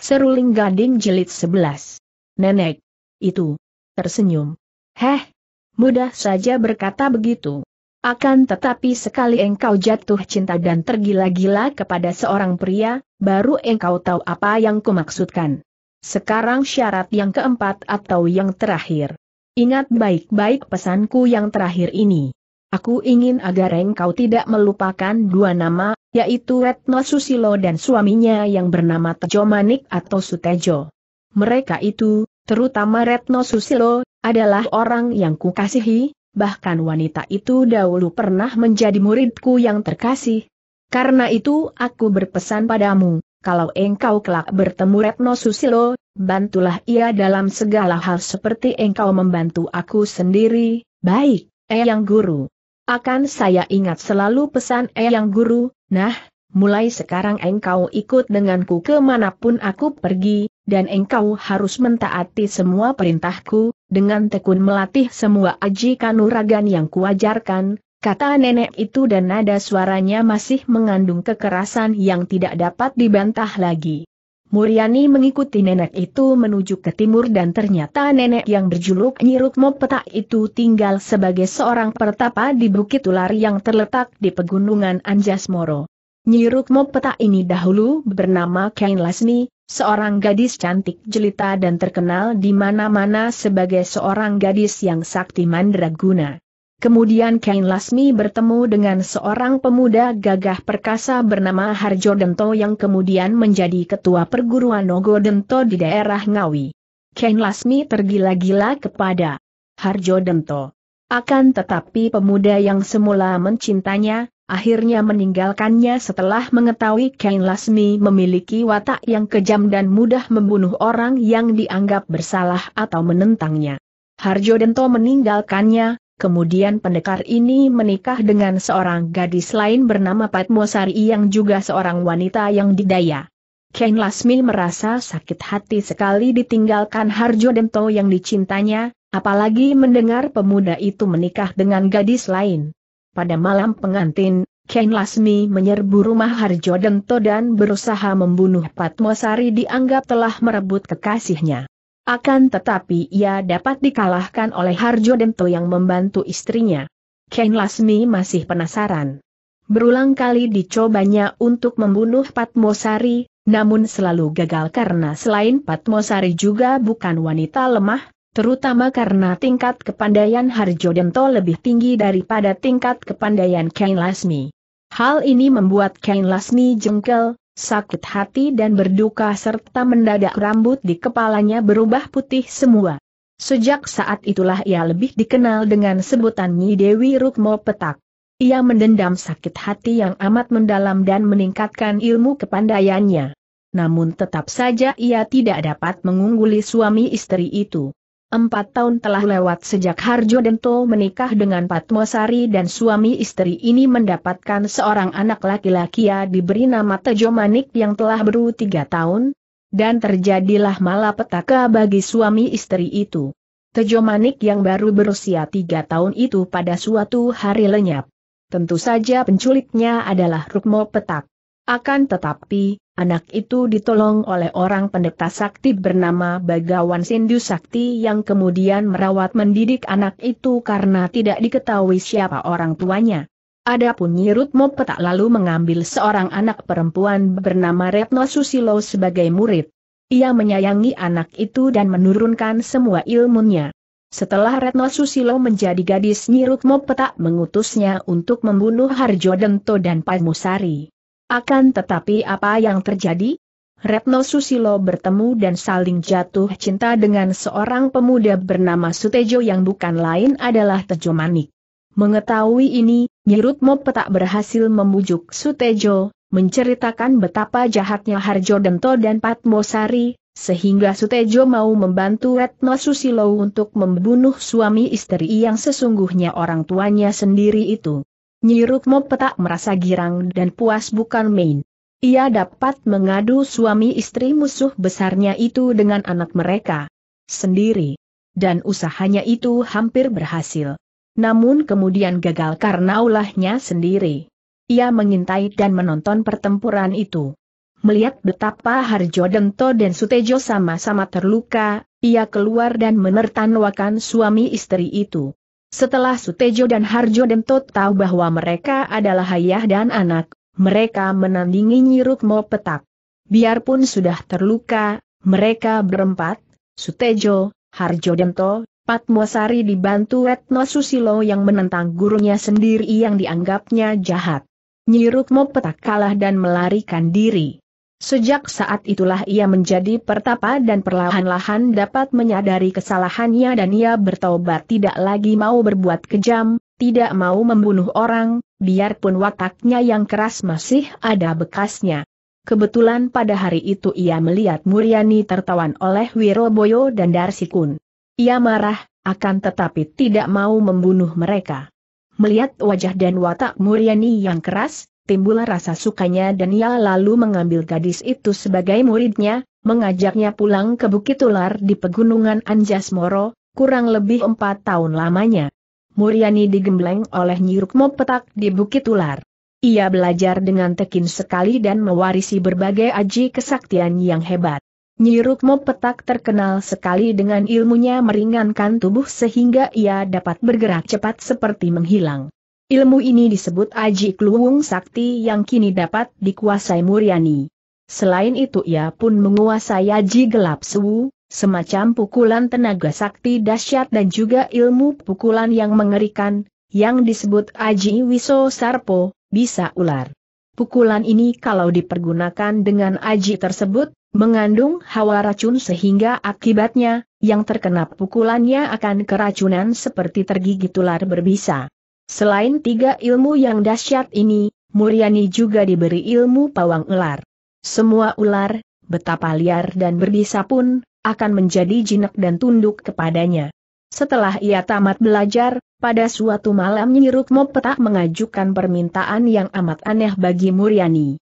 Seruling Gading Jilid 11. Nenek itu tersenyum. Heh, mudah saja berkata begitu. Akan tetapi sekali engkau jatuh cinta dan tergila-gila kepada seorang pria, baru engkau tahu apa yang kumaksudkan. Sekarang syarat yang keempat atau yang terakhir. Ingat baik-baik pesanku yang terakhir ini. Aku ingin agar engkau tidak melupakan dua nama, yaitu Retno Susilo dan suaminya yang bernama Tejo Manik atau Sutejo. Mereka itu, terutama Retno Susilo, adalah orang yang kukasihi, bahkan wanita itu dahulu pernah menjadi muridku yang terkasih. Karena itu aku berpesan padamu, kalau engkau kelak bertemu Retno Susilo, bantulah ia dalam segala hal seperti engkau membantu aku sendiri, baik, Eyang Guru. Akan saya ingat selalu pesan Eyang Guru. Nah, mulai sekarang engkau ikut denganku kemanapun aku pergi, dan engkau harus mentaati semua perintahku, dengan tekun melatih semua aji kanuragan yang kuajarkan, kata nenek itu dan nada suaranya masih mengandung kekerasan yang tidak dapat dibantah lagi. Muryani mengikuti nenek itu menuju ke timur dan ternyata nenek yang berjuluk Nyi Rukmo Petak itu tinggal sebagai seorang pertapa di Bukit Tular yang terletak di Pegunungan Anjasmoro. Nyi Rukmo Petak ini dahulu bernama Kain Lasni, seorang gadis cantik jelita dan terkenal di mana-mana sebagai seorang gadis yang sakti mandraguna. Kemudian Kain Lasni bertemu dengan seorang pemuda gagah perkasa bernama Harjo Dento yang kemudian menjadi ketua perguruan Nogo Dento di daerah Ngawi. Kain Lasni tergila-gila kepada Harjo Dento. Akan tetapi pemuda yang semula mencintanya, akhirnya meninggalkannya setelah mengetahui Kain Lasni memiliki watak yang kejam dan mudah membunuh orang yang dianggap bersalah atau menentangnya. Harjo Dento meninggalkannya, kemudian pendekar ini menikah dengan seorang gadis lain bernama Patmosari yang juga seorang wanita yang didaya. Kain Lasni merasa sakit hati sekali ditinggalkan Harjo Dento yang dicintanya, apalagi mendengar pemuda itu menikah dengan gadis lain. Pada malam pengantin, Kain Lasni menyerbu rumah Harjo Dento dan berusaha membunuh Patmosari dianggap telah merebut kekasihnya. Akan tetapi ia dapat dikalahkan oleh Harjo Dento yang membantu istrinya. Kain Lasni masih penasaran. Berulang kali dicobanya untuk membunuh Patmosari, namun selalu gagal karena selain Patmosari juga bukan wanita lemah, terutama karena tingkat kepandaian Harjo Dento lebih tinggi daripada tingkat kepandaian Kain Lasni. Hal ini membuat Kain Lasni jengkel, sakit hati dan berduka serta mendadak rambut di kepalanya berubah putih semua. Sejak saat itulah ia lebih dikenal dengan sebutan Nyi Dewi Rukmo Petak. Ia mendendam sakit hati yang amat mendalam dan meningkatkan ilmu kepandaiannya. Namun tetap saja ia tidak dapat mengungguli suami istri itu. 4 tahun telah lewat sejak Harjo Dento menikah dengan Patmosari dan suami istri ini mendapatkan seorang anak laki-laki yang diberi nama Tejo Manik yang telah beru 3 tahun, dan terjadilah malapetaka bagi suami istri itu. Tejo Manik yang baru berusia 3 tahun itu pada suatu hari lenyap. Tentu saja penculiknya adalah Rukmo Petak. Akan tetapi, anak itu ditolong oleh orang pendeta sakti bernama Bagawan Sindu Sakti yang kemudian merawat mendidik anak itu karena tidak diketahui siapa orang tuanya. Adapun Nyi Rukmo Petak lalu mengambil seorang anak perempuan bernama Retno Susilo sebagai murid. Ia menyayangi anak itu dan menurunkan semua ilmunya. Setelah Retno Susilo menjadi gadis, Nyi Rukmo Petak mengutusnya untuk membunuh Harjo Dento dan Patmosari. Akan tetapi apa yang terjadi? Retno Susilo bertemu dan saling jatuh cinta dengan seorang pemuda bernama Sutejo yang bukan lain adalah Tejo Manik. Mengetahui ini, Nyi Rukmo Petak berhasil membujuk Sutejo, menceritakan betapa jahatnya Harjo Dento dan Patmosari, sehingga Sutejo mau membantu Retno Susilo untuk membunuh suami istri yang sesungguhnya orang tuanya sendiri itu. Nyi Rukmo Petak merasa girang dan puas bukan main. Ia dapat mengadu suami istri musuh besarnya itu dengan anak mereka sendiri. Dan usahanya itu hampir berhasil. Namun kemudian gagal karena ulahnya sendiri. Ia mengintai dan menonton pertempuran itu. Melihat betapa Harjo Dento dan Sutejo sama-sama terluka, ia keluar dan menertawakan suami istri itu. Setelah Sutejo dan Harjo Dento tahu bahwa mereka adalah ayah dan anak, mereka menandingi Nyi Rukmo Petak. Biarpun sudah terluka, mereka berempat, Sutejo, Harjo Dento, Patmosari dibantu Retno Susilo yang menentang gurunya sendiri yang dianggapnya jahat. Nyi Rukmo Petak kalah dan melarikan diri. Sejak saat itulah ia menjadi pertapa dan perlahan-lahan dapat menyadari kesalahannya dan ia bertobat tidak lagi mau berbuat kejam, tidak mau membunuh orang, biarpun wataknya yang keras masih ada bekasnya. Kebetulan pada hari itu ia melihat Muryani tertawan oleh Wiroboyo dan Darsikun. Ia marah, akan tetapi tidak mau membunuh mereka. Melihat wajah dan watak Muryani yang keras, timbul rasa sukanya dan ia lalu mengambil gadis itu sebagai muridnya, mengajaknya pulang ke Bukit Tular di Pegunungan Anjasmoro, kurang lebih 4 tahun lamanya. Muryani digembleng oleh Nyi Rukmo Petak di Bukit Tular. Ia belajar dengan tekun sekali dan mewarisi berbagai aji kesaktian yang hebat. Nyi Rukmo Petak terkenal sekali dengan ilmunya meringankan tubuh sehingga ia dapat bergerak cepat seperti menghilang. Ilmu ini disebut Aji Kluwung Sakti yang kini dapat dikuasai Muryani. Selain itu ia pun menguasai Aji Gelap Sewu, semacam pukulan tenaga sakti dahsyat dan juga ilmu pukulan yang mengerikan, yang disebut Aji Wiso Sarpo, bisa ular. Pukulan ini kalau dipergunakan dengan aji tersebut, mengandung hawa racun sehingga akibatnya, yang terkena pukulannya akan keracunan seperti tergigit ular berbisa. Selain 3 ilmu yang dahsyat ini, Muryani juga diberi ilmu pawang ular. Semua ular, betapa liar dan berbisa pun, akan menjadi jinak dan tunduk kepadanya. Setelah ia tamat belajar, pada suatu malam Nyi Rukmo Petak mengajukan permintaan yang amat aneh bagi Muryani.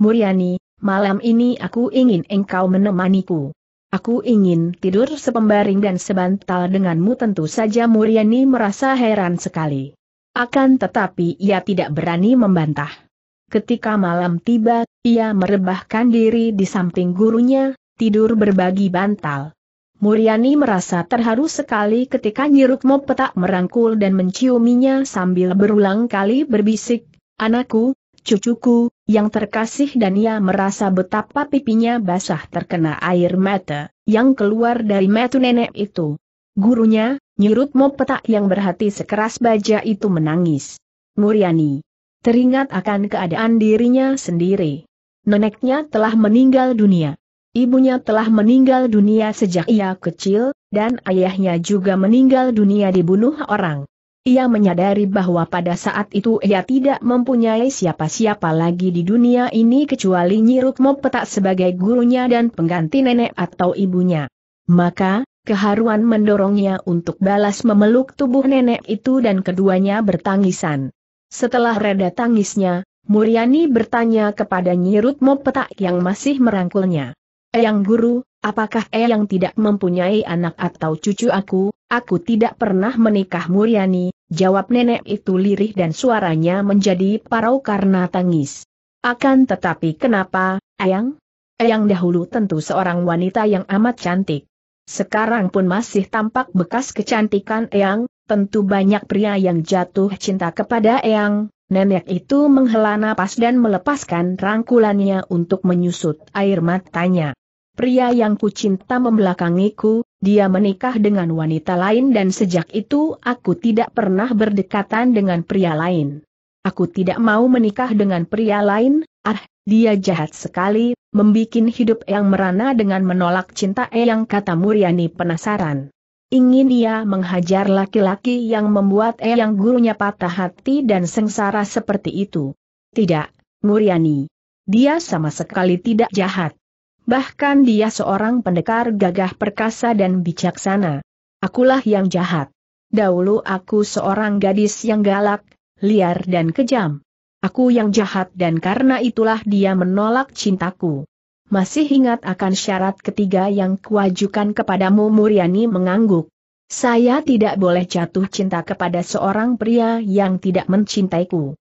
"Muryani, malam ini aku ingin engkau menemaniku. Aku ingin tidur sepembaring dan sebantal denganmu." Tentu saja Muryani merasa heran sekali. Akan tetapi ia tidak berani membantah. Ketika malam tiba, ia merebahkan diri di samping gurunya, tidur berbagi bantal. Muryani merasa terharu sekali ketika Nyi Rukmo Petak merangkul dan menciuminya sambil berulang kali berbisik, "Anakku, cucuku, yang terkasih." Dan ia merasa betapa pipinya basah terkena air mata, yang keluar dari mata nenek itu. Gurunya, Nyi Rukmo Petak yang berhati sekeras baja itu menangis. Muryani teringat akan keadaan dirinya sendiri. Neneknya telah meninggal dunia. Ibunya telah meninggal dunia sejak ia kecil, dan ayahnya juga meninggal dunia dibunuh orang. Ia menyadari bahwa pada saat itu ia tidak mempunyai siapa-siapa lagi di dunia ini kecuali Nyi Rukmo Petak sebagai gurunya dan pengganti nenek atau ibunya. Maka, keharuan mendorongnya untuk balas memeluk tubuh nenek itu dan keduanya bertangisan. Setelah reda tangisnya, Muryani bertanya kepada Nyi Rukmo Petak yang masih merangkulnya, "Eyang Guru, apakah Eyang tidak mempunyai anak atau cucu aku? Aku tidak pernah menikah." "Muryani," jawab nenek itu lirih dan suaranya menjadi parau karena tangis, "akan tetapi kenapa, Eyang? Eyang dahulu tentu seorang wanita yang amat cantik. Sekarang pun masih tampak bekas kecantikan Eyang, tentu banyak pria yang jatuh cinta kepada Eyang." Nenek itu menghela napas dan melepaskan rangkulannya untuk menyusut air matanya. "Pria yang kucinta membelakangiku, dia menikah dengan wanita lain dan sejak itu aku tidak pernah berdekatan dengan pria lain. Aku tidak mau menikah dengan pria lain, dia jahat sekali, membikin hidup Eyang merana dengan menolak cinta Eyang," kata Muryani penasaran. Ingin ia menghajar laki-laki yang membuat Eyang gurunya patah hati dan sengsara seperti itu. "Tidak, Muryani. Dia sama sekali tidak jahat. Bahkan dia seorang pendekar gagah perkasa dan bijaksana. Akulah yang jahat. Dahulu aku seorang gadis yang galak, liar dan kejam. Aku yang jahat dan karena itulah dia menolak cintaku." "Masih ingat akan syarat ketiga yang kuajukan kepadamu?" Muryani mengangguk. "Saya tidak boleh jatuh cinta kepada seorang pria yang tidak mencintaiku."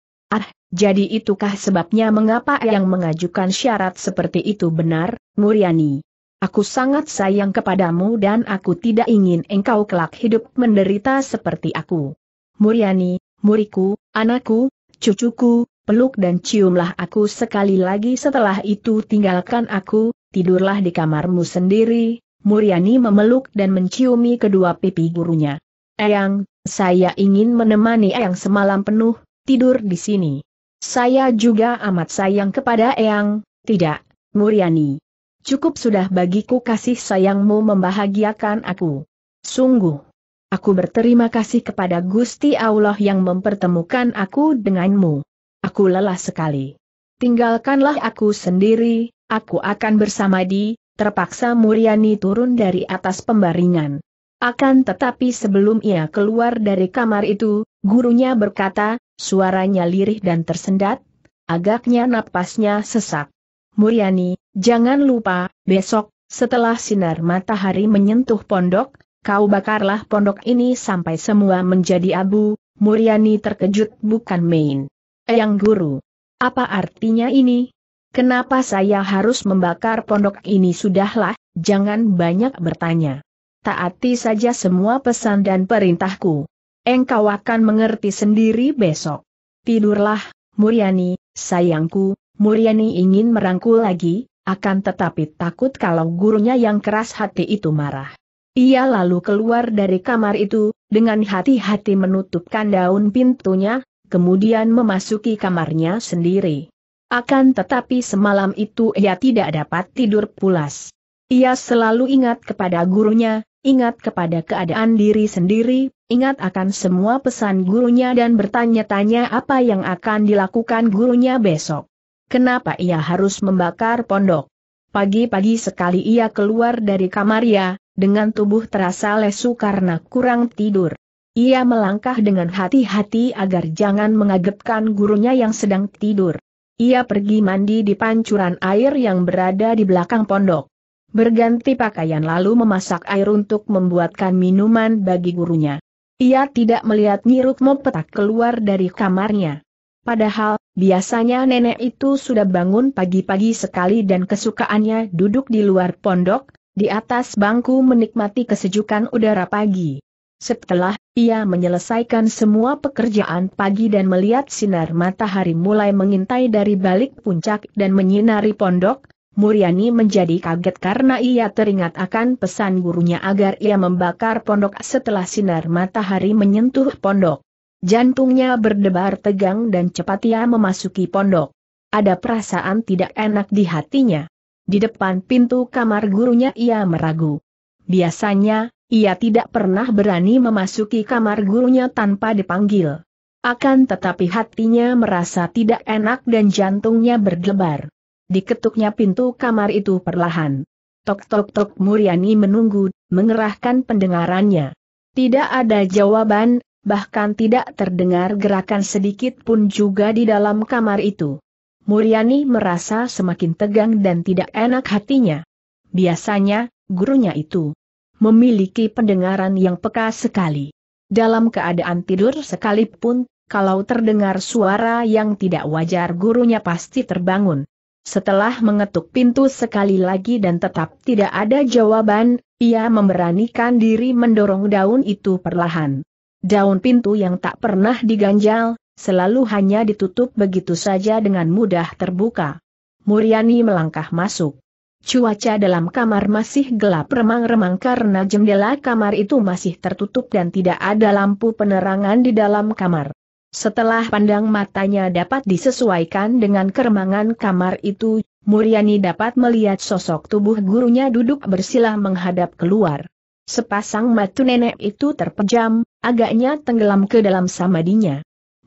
Jadi itukah sebabnya mengapa yang mengajukan syarat seperti itu benar, Muryani? Aku sangat sayang kepadamu dan aku tidak ingin engkau kelak hidup menderita seperti aku. Muryani, muriku, anakku, cucuku, peluk dan ciumlah aku sekali lagi, setelah itu tinggalkan aku, tidurlah di kamarmu sendiri. Muryani memeluk dan menciumi kedua pipi gurunya. Eyang, saya ingin menemani Eyang semalam penuh, tidur di sini. Saya juga amat sayang kepada Eyang. Tidak, Muryani. Cukup sudah bagiku kasih sayangmu membahagiakan aku. Sungguh, aku berterima kasih kepada Gusti Allah yang mempertemukan aku denganmu. Aku lelah sekali. Tinggalkanlah aku sendiri, aku akan bersamadi. Terpaksa Muryani turun dari atas pembaringan. Akan tetapi sebelum ia keluar dari kamar itu, gurunya berkata, suaranya lirih dan tersendat, agaknya napasnya sesak. Muryani, jangan lupa, besok, setelah sinar matahari menyentuh pondok, kau bakarlah pondok ini sampai semua menjadi abu. Muryani terkejut bukan main. Eyang guru, apa artinya ini? Kenapa saya harus membakar pondok ini? Sudahlah, jangan banyak bertanya. Taati saja semua pesan dan perintahku. Engkau akan mengerti sendiri besok. Tidurlah, Muryani, sayangku. Muryani ingin merangkul lagi, akan tetapi takut kalau gurunya yang keras hati itu marah. Ia lalu keluar dari kamar itu, dengan hati-hati menutupkan daun pintunya, kemudian memasuki kamarnya sendiri. Akan tetapi semalam itu ia tidak dapat tidur pulas. Ia selalu ingat kepada gurunya, ingat kepada keadaan diri sendiri, ingat akan semua pesan gurunya dan bertanya-tanya apa yang akan dilakukan gurunya besok. Kenapa ia harus membakar pondok? Pagi-pagi sekali ia keluar dari kamarnya, dengan tubuh terasa lesu karena kurang tidur. Ia melangkah dengan hati-hati agar jangan mengagetkan gurunya yang sedang tidur. Ia pergi mandi di pancuran air yang berada di belakang pondok. Berganti pakaian lalu memasak air untuk membuatkan minuman bagi gurunya. Ia tidak melihat Nyi Rukmo Petak keluar dari kamarnya. Padahal, biasanya nenek itu sudah bangun pagi-pagi sekali dan kesukaannya duduk di luar pondok, di atas bangku menikmati kesejukan udara pagi. Setelah ia menyelesaikan semua pekerjaan pagi dan melihat sinar matahari mulai mengintai dari balik puncak dan menyinari pondok, Muryani menjadi kaget karena ia teringat akan pesan gurunya agar ia membakar pondok setelah sinar matahari menyentuh pondok. Jantungnya berdebar tegang dan cepat ia memasuki pondok. Ada perasaan tidak enak di hatinya. Di depan pintu kamar gurunya ia meragu. Biasanya, ia tidak pernah berani memasuki kamar gurunya tanpa dipanggil. Akan tetapi hatinya merasa tidak enak dan jantungnya berdebar. Diketuknya pintu kamar itu perlahan. Tok-tok-tok. Muryani menunggu, mengerahkan pendengarannya. Tidak ada jawaban, bahkan tidak terdengar gerakan sedikit pun juga di dalam kamar itu. Muryani merasa semakin tegang dan tidak enak hatinya. Biasanya, gurunya itu memiliki pendengaran yang peka sekali. Dalam keadaan tidur sekalipun, kalau terdengar suara yang tidak wajar gurunya pasti terbangun. Setelah mengetuk pintu sekali lagi dan tetap tidak ada jawaban, ia memberanikan diri mendorong daun itu perlahan. Daun pintu yang tak pernah diganjal, selalu hanya ditutup begitu saja dengan mudah terbuka. Muryani melangkah masuk. Cuaca dalam kamar masih gelap remang-remang karena jendela kamar itu masih tertutup dan tidak ada lampu penerangan di dalam kamar. Setelah pandang matanya dapat disesuaikan dengan keremangan kamar itu, Muryani dapat melihat sosok tubuh gurunya duduk bersila menghadap keluar. Sepasang mata nenek itu terpejam, agaknya tenggelam ke dalam samadinya.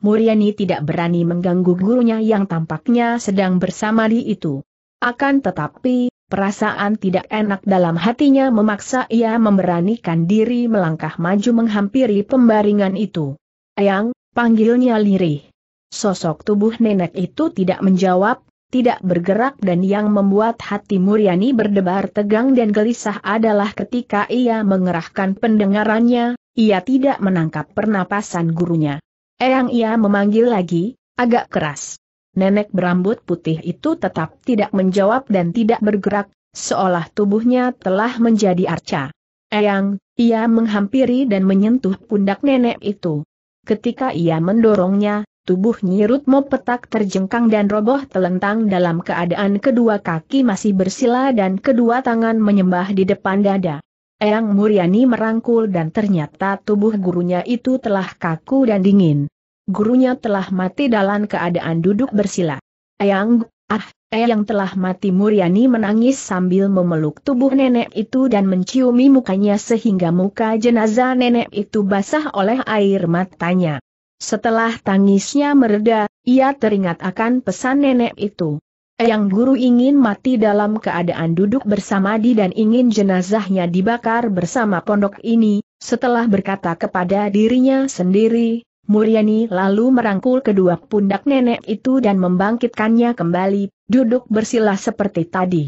Muryani tidak berani mengganggu gurunya yang tampaknya sedang bersamadi itu. Akan tetapi, perasaan tidak enak dalam hatinya memaksa ia memberanikan diri melangkah maju menghampiri pembaringan itu. Eyang, panggilnya lirih. Sosok tubuh nenek itu tidak menjawab, tidak bergerak, dan yang membuat hati Muryani berdebar tegang dan gelisah adalah ketika ia mengerahkan pendengarannya, ia tidak menangkap pernapasan gurunya. Eyang, ia memanggil lagi, agak keras. Nenek berambut putih itu tetap tidak menjawab dan tidak bergerak, seolah tubuhnya telah menjadi arca. Eyang, ia menghampiri dan menyentuh pundak nenek itu. Ketika ia mendorongnya, tubuh Nyi Rukmo Petak terjengkang dan roboh telentang dalam keadaan kedua kaki masih bersila dan kedua tangan menyembah di depan dada. Eyang Muryani merangkul dan ternyata tubuh gurunya itu telah kaku dan dingin. Gurunya telah mati dalam keadaan duduk bersila. Eyang, ah, Eyang telah mati. Muryani menangis sambil memeluk tubuh nenek itu dan menciumi mukanya sehingga muka jenazah nenek itu basah oleh air matanya. Setelah tangisnya mereda, ia teringat akan pesan nenek itu. Eyang guru ingin mati dalam keadaan duduk bersamadi dan ingin jenazahnya dibakar bersama pondok ini. Setelah berkata kepada dirinya sendiri, Muryani lalu merangkul kedua pundak nenek itu dan membangkitkannya kembali, duduk bersila seperti tadi.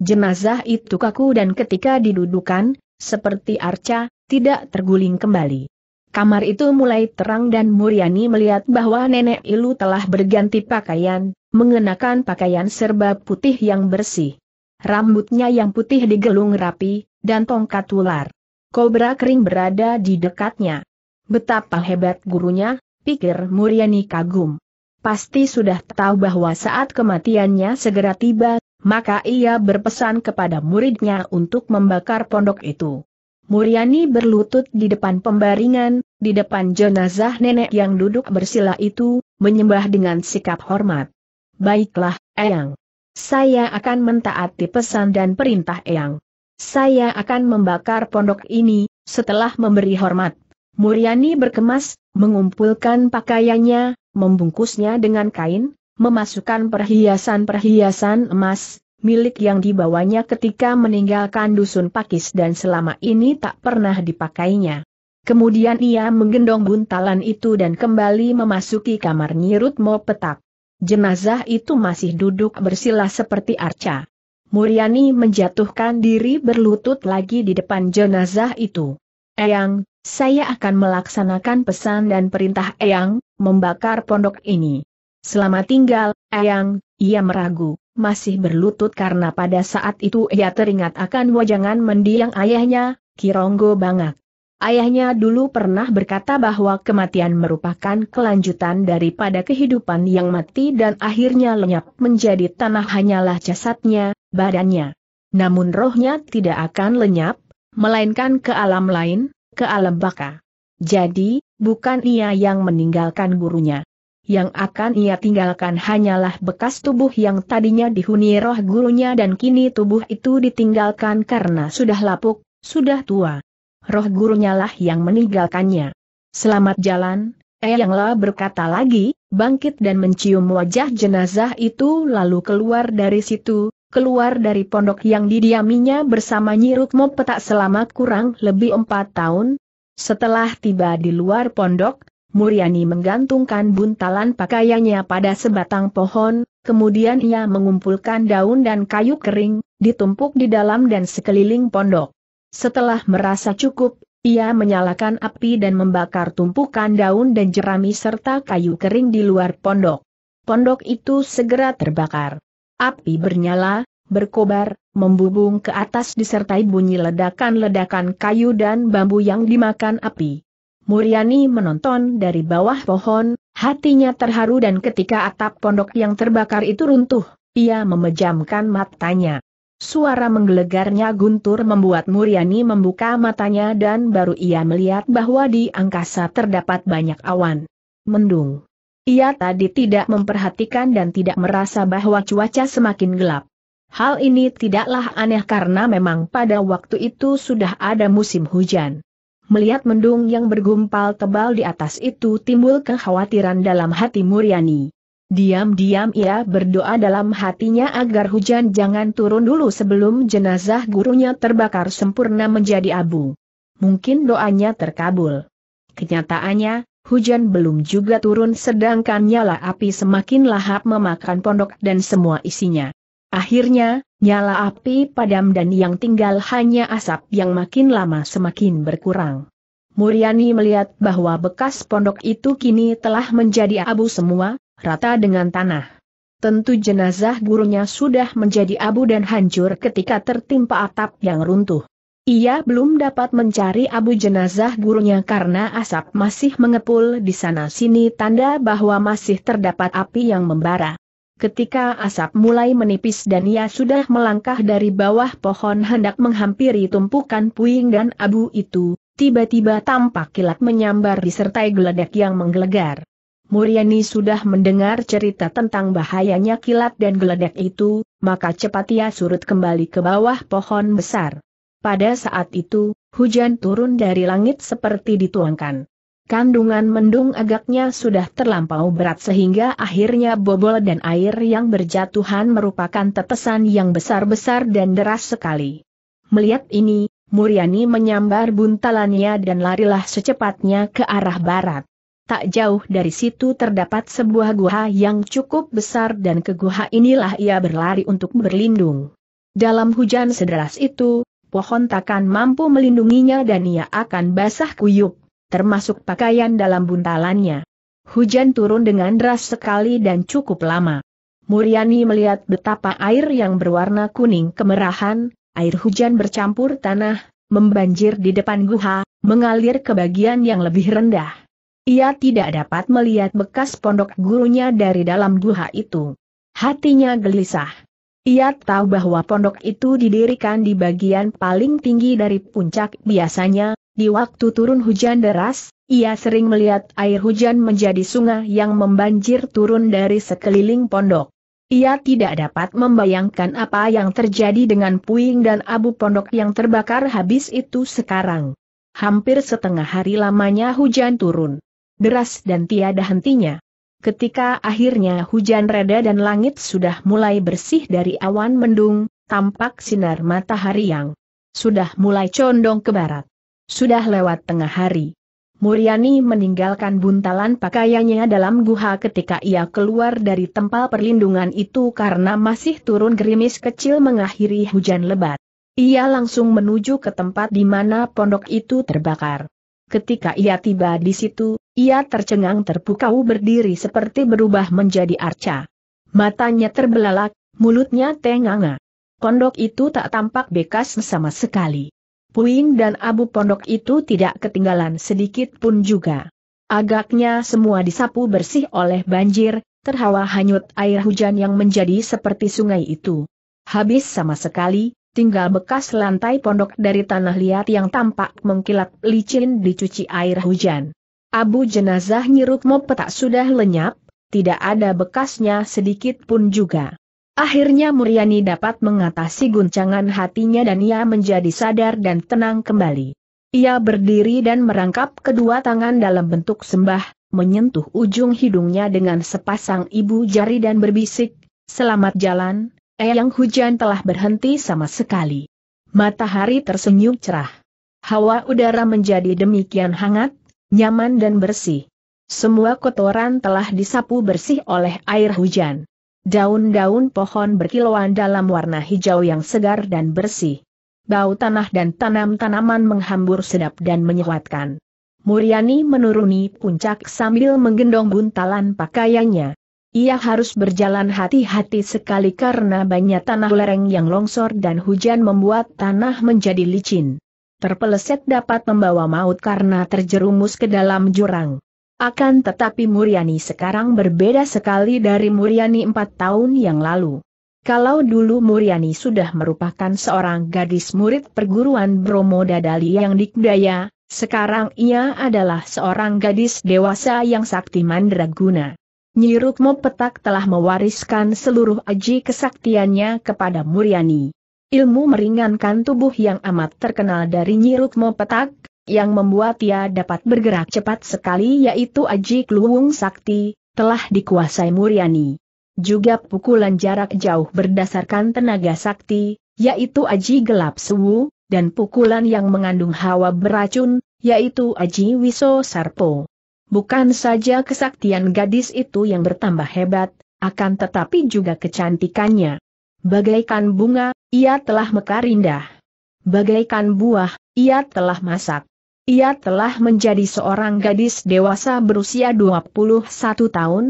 Jenazah itu kaku dan ketika didudukan, seperti arca, tidak terguling kembali. Kamar itu mulai terang dan Muryani melihat bahwa nenek Ilu telah berganti pakaian, mengenakan pakaian serba putih yang bersih. Rambutnya yang putih digelung rapi, dan tongkat ular kobra kering berada di dekatnya. Betapa hebat gurunya, pikir Muryani kagum. Pasti sudah tahu bahwa saat kematiannya segera tiba, maka ia berpesan kepada muridnya untuk membakar pondok itu. Muryani berlutut di depan pembaringan, di depan jenazah nenek yang duduk bersila itu, menyembah dengan sikap hormat. Baiklah, Eyang. Saya akan mentaati pesan dan perintah Eyang. Saya akan membakar pondok ini. Setelah memberi hormat, Muryani berkemas, mengumpulkan pakaiannya, membungkusnya dengan kain, memasukkan perhiasan-perhiasan emas milik yang dibawanya ketika meninggalkan dusun Pakis dan selama ini tak pernah dipakainya. Kemudian ia menggendong buntalan itu dan kembali memasuki kamar Nyi Rukmo Petak. Jenazah itu masih duduk bersila seperti arca. Muryani menjatuhkan diri berlutut lagi di depan jenazah itu. Eyang, saya akan melaksanakan pesan dan perintah Eyang, membakar pondok ini. Selama tinggal, Eyang. Ia meragu, masih berlutut karena pada saat itu ia teringat akan wajangan mendiang ayahnya, Ki Ronggo Bangak. Ayahnya dulu pernah berkata bahwa kematian merupakan kelanjutan daripada kehidupan yang mati dan akhirnya lenyap menjadi tanah hanyalah jasadnya, badannya. Namun rohnya tidak akan lenyap, melainkan ke alam lain, ke alam baka. Jadi, bukan ia yang meninggalkan gurunya. Yang akan ia tinggalkan hanyalah bekas tubuh yang tadinya dihuni roh gurunya dan kini tubuh itu ditinggalkan karena sudah lapuk, sudah tua. Roh gurunya lah yang meninggalkannya. Selamat jalan, Eyanglah berkata lagi, bangkit dan mencium wajah jenazah itu lalu keluar dari situ, keluar dari pondok yang didiaminya bersama Nyi Rukmo Petak selama kurang lebih 4 tahun. Setelah tiba di luar pondok, Muryani menggantungkan buntalan pakaiannya pada sebatang pohon, kemudian ia mengumpulkan daun dan kayu kering, ditumpuk di dalam dan sekeliling pondok. Setelah merasa cukup, ia menyalakan api dan membakar tumpukan daun dan jerami serta kayu kering di luar pondok. Pondok itu segera terbakar. Api bernyala, berkobar, membubung ke atas disertai bunyi ledakan-ledakan kayu dan bambu yang dimakan api. Muryani menonton dari bawah pohon, hatinya terharu dan ketika atap pondok yang terbakar itu runtuh, ia memejamkan matanya. Suara menggelegarnya guntur membuat Muryani membuka matanya dan baru ia melihat bahwa di angkasa terdapat banyak awan mendung. Ia tadi tidak memperhatikan dan tidak merasa bahwa cuaca semakin gelap. Hal ini tidaklah aneh karena memang pada waktu itu sudah ada musim hujan. Melihat mendung yang bergumpal tebal di atas itu timbul kekhawatiran dalam hati Muryani. Diam-diam ia berdoa dalam hatinya agar hujan jangan turun dulu sebelum jenazah gurunya terbakar sempurna menjadi abu. Mungkin doanya terkabul. Kenyataannya, hujan belum juga turun sedangkan nyala api semakin lahap memakan pondok dan semua isinya. Akhirnya, nyala api padam dan yang tinggal hanya asap yang makin lama semakin berkurang. Muryani melihat bahwa bekas pondok itu kini telah menjadi abu semua, rata dengan tanah. Tentu jenazah gurunya sudah menjadi abu dan hancur ketika tertimpa atap yang runtuh. Ia belum dapat mencari abu jenazah gurunya karena asap masih mengepul di sana-sini, tanda bahwa masih terdapat api yang membara. Ketika asap mulai menipis dan ia sudah melangkah dari bawah pohon hendak menghampiri tumpukan puing dan abu itu, tiba-tiba tampak kilat menyambar disertai geledak yang menggelegar. Muryani sudah mendengar cerita tentang bahayanya kilat dan geledak itu, maka cepat ia surut kembali ke bawah pohon besar. Pada saat itu, hujan turun dari langit seperti dituangkan. Kandungan mendung agaknya sudah terlampau berat sehingga akhirnya bobol dan air yang berjatuhan merupakan tetesan yang besar-besar dan deras sekali. Melihat ini, Muryani menyambar buntalannya dan larilah secepatnya ke arah barat. Tak jauh dari situ terdapat sebuah gua yang cukup besar dan ke gua inilah ia berlari untuk berlindung. Dalam hujan sederas itu, pohon takkan mampu melindunginya dan ia akan basah kuyup, termasuk pakaian dalam buntalannya. Hujan turun dengan deras sekali dan cukup lama. Muryani melihat betapa air yang berwarna kuning kemerahan, air hujan bercampur tanah, membanjir di depan guha, mengalir ke bagian yang lebih rendah. Ia tidak dapat melihat bekas pondok gurunya dari dalam guha itu. Hatinya gelisah. Ia tahu bahwa pondok itu didirikan di bagian paling tinggi dari puncak biasanya. Di waktu turun hujan deras, ia sering melihat air hujan menjadi sungai yang membanjir turun dari sekeliling pondok. Ia tidak dapat membayangkan apa yang terjadi dengan puing dan abu pondok yang terbakar habis itu sekarang. Hampir setengah hari lamanya hujan turun. Deras dan tiada hentinya. Ketika akhirnya hujan reda dan langit sudah mulai bersih dari awan mendung, tampak sinar matahari yang sudah mulai condong ke barat. Sudah lewat tengah hari. Muryani meninggalkan buntalan pakaiannya dalam guha ketika ia keluar dari tempat perlindungan itu karena masih turun gerimis kecil mengakhiri hujan lebat. Ia langsung menuju ke tempat di mana pondok itu terbakar. Ketika ia tiba di situ, ia tercengang terpukau berdiri seperti berubah menjadi arca. Matanya terbelalak, mulutnya tenganga. Pondok itu tak tampak bekas sama sekali. Puing dan abu pondok itu tidak ketinggalan sedikit pun juga. Agaknya semua disapu bersih oleh banjir, terhawa hanyut air hujan yang menjadi seperti sungai itu. Habis sama sekali, tinggal bekas lantai pondok dari tanah liat yang tampak mengkilat licin dicuci air hujan. Abu jenazah Nyi Rukmo Petak sudah lenyap, tidak ada bekasnya sedikit pun juga. Akhirnya Muryani dapat mengatasi guncangan hatinya dan ia menjadi sadar dan tenang kembali. Ia berdiri dan merangkap kedua tangan dalam bentuk sembah, menyentuh ujung hidungnya dengan sepasang ibu jari dan berbisik, "Selamat jalan, eyang, hujan telah berhenti sama sekali." Matahari tersenyum cerah. Hawa udara menjadi demikian hangat, nyaman dan bersih. Semua kotoran telah disapu bersih oleh air hujan. Daun-daun pohon berkilauan dalam warna hijau yang segar dan bersih. Bau tanah dan tanam-tanaman menghambur sedap dan menyewatkan. Muryani menuruni puncak sambil menggendong buntalan pakaiannya. Ia harus berjalan hati-hati sekali karena banyak tanah lereng yang longsor dan hujan membuat tanah menjadi licin. Terpeleset dapat membawa maut karena terjerumus ke dalam jurang. Akan tetapi Muryani sekarang berbeda sekali dari Muryani 4 tahun yang lalu. Kalau dulu Muryani sudah merupakan seorang gadis murid perguruan Bromo Dadali yang dikdaya, sekarang ia adalah seorang gadis dewasa yang sakti mandraguna. Nyi Rukmo Petak telah mewariskan seluruh aji kesaktiannya kepada Muryani. Ilmu meringankan tubuh yang amat terkenal dari Nyi Rukmo Petak, yang membuat ia dapat bergerak cepat sekali yaitu Aji Kluwung Sakti, telah dikuasai Muryani. Juga pukulan jarak jauh berdasarkan tenaga sakti, yaitu Aji Gelap Sewu, dan pukulan yang mengandung hawa beracun, yaitu Aji Wiso Sarpo. Bukan saja kesaktian gadis itu yang bertambah hebat, akan tetapi juga kecantikannya. Bagaikan bunga, ia telah mekar indah. Bagaikan buah, ia telah masak. Ia telah menjadi seorang gadis dewasa berusia 21 tahun,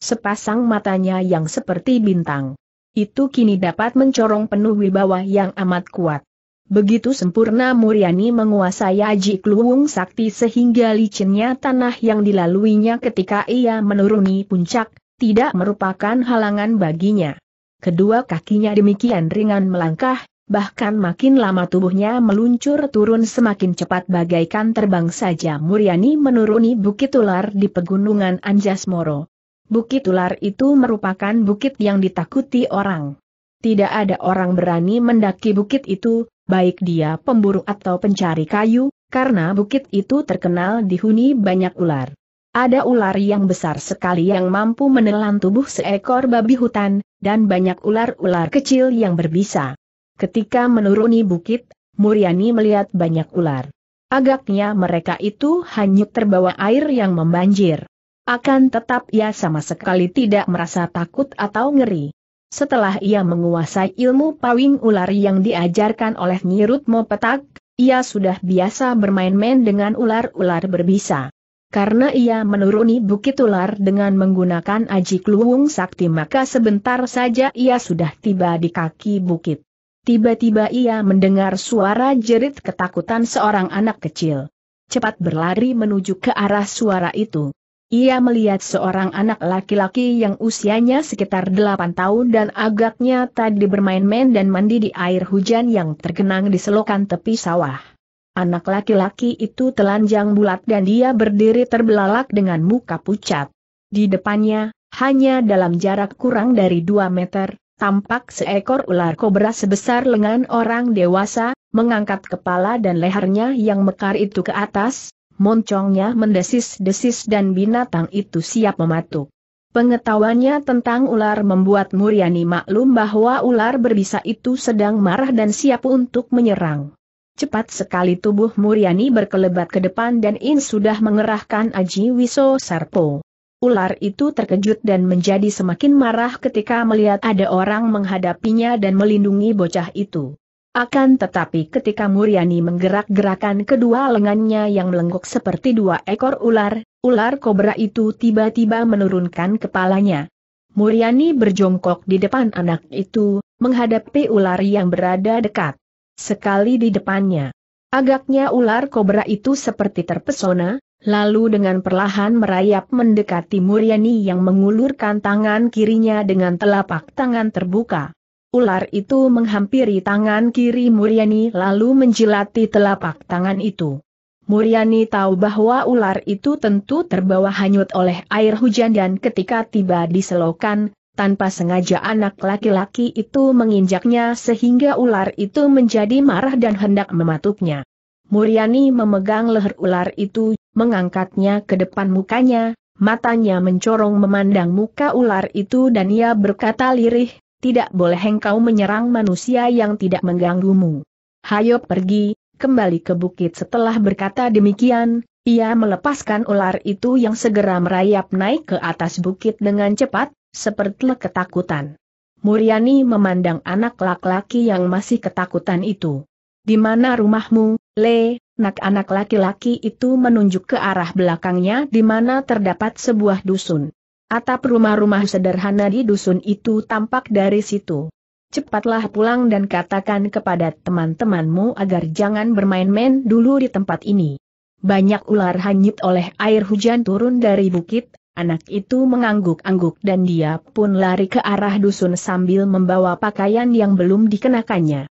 sepasang matanya yang seperti bintang. Itu kini dapat mencorong penuh wibawa yang amat kuat. Begitu sempurna Muryani menguasai Aji Kluwung Sakti sehingga licinnya tanah yang dilaluinya ketika ia menuruni puncak, tidak merupakan halangan baginya. Kedua kakinya demikian ringan melangkah, bahkan makin lama tubuhnya meluncur turun semakin cepat bagaikan terbang saja Muryani menuruni Bukit Tular di Pegunungan Anjasmoro. Bukit Tular itu merupakan bukit yang ditakuti orang. Tidak ada orang berani mendaki bukit itu, baik dia pemburu atau pencari kayu, karena bukit itu terkenal dihuni banyak ular. Ada ular yang besar sekali yang mampu menelan tubuh seekor babi hutan, dan banyak ular-ular kecil yang berbisa. Ketika menuruni bukit, Muryani melihat banyak ular. Agaknya mereka itu hanyut terbawa air yang membanjir. Akan tetap ia sama sekali tidak merasa takut atau ngeri. Setelah ia menguasai ilmu pawing ular yang diajarkan oleh Nyi Rukmo Petak, ia sudah biasa bermain-main dengan ular-ular berbisa. Karena ia menuruni Bukit Tular dengan menggunakan Aji Kluwung Sakti maka sebentar saja ia sudah tiba di kaki bukit. Tiba-tiba ia mendengar suara jerit ketakutan seorang anak kecil. Cepat berlari menuju ke arah suara itu. Ia melihat seorang anak laki-laki yang usianya sekitar 8 tahun dan agaknya tadi bermain-main dan mandi di air hujan yang tergenang di selokan tepi sawah. Anak laki-laki itu telanjang bulat dan dia berdiri terbelalak dengan muka pucat. Di depannya, hanya dalam jarak kurang dari 2 meter, tampak seekor ular kobra sebesar lengan orang dewasa, mengangkat kepala dan lehernya yang mekar itu ke atas. Moncongnya mendesis-desis dan binatang itu siap mematuk. Pengetahuannya tentang ular membuat Muryani maklum bahwa ular berbisa itu sedang marah dan siap untuk menyerang. Cepat sekali tubuh Muryani berkelebat ke depan dan In sudah mengerahkan Aji Wiso Sarpo. Ular itu terkejut dan menjadi semakin marah ketika melihat ada orang menghadapinya dan melindungi bocah itu. Akan tetapi ketika Muryani menggerak-gerakan kedua lengannya yang melengkuk seperti 2 ekor ular, ular kobra itu tiba-tiba menurunkan kepalanya. Muryani berjongkok di depan anak itu, menghadapi ular yang berada dekat. Sekali di depannya, agaknya ular kobra itu seperti terpesona, lalu dengan perlahan merayap mendekati Muryani yang mengulurkan tangan kirinya dengan telapak tangan terbuka. Ular itu menghampiri tangan kiri Muryani lalu menjilati telapak tangan itu. Muryani tahu bahwa ular itu tentu terbawa hanyut oleh air hujan dan ketika tiba di selokan, tanpa sengaja anak laki-laki itu menginjaknya sehingga ular itu menjadi marah dan hendak mematuknya. Muryani memegang leher ular itu, mengangkatnya ke depan mukanya, matanya mencorong memandang muka ular itu dan ia berkata lirih, "Tidak boleh engkau menyerang manusia yang tidak mengganggumu. Hayo pergi, kembali ke bukit." Setelah berkata demikian, ia melepaskan ular itu yang segera merayap naik ke atas bukit dengan cepat, seperti ketakutan. Muryani memandang anak laki-laki yang masih ketakutan itu. "Di mana rumahmu, Le?" Anak laki-laki itu menunjuk ke arah belakangnya di mana terdapat sebuah dusun. Atap rumah-rumah sederhana di dusun itu tampak dari situ. "Cepatlah pulang dan katakan kepada teman-temanmu agar jangan bermain-main dulu di tempat ini. Banyak ular hanyut oleh air hujan turun dari bukit." Anak itu mengangguk-angguk dan dia pun lari ke arah dusun sambil membawa pakaian yang belum dikenakannya.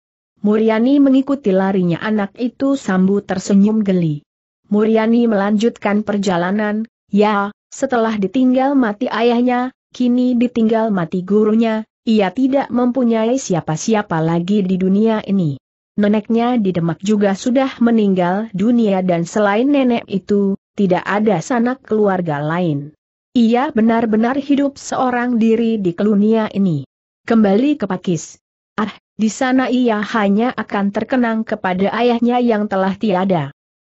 Muryani mengikuti larinya anak itu sambil tersenyum geli. Muryani melanjutkan perjalanan, ya. Setelah ditinggal mati ayahnya, kini ditinggal mati gurunya, ia tidak mempunyai siapa-siapa lagi di dunia ini. Neneknya di Demak juga sudah meninggal dunia dan selain nenek itu, tidak ada sanak keluarga lain. Ia benar-benar hidup seorang diri di dunia ini. Kembali ke Pakis. Di sana ia hanya akan terkenang kepada ayahnya yang telah tiada.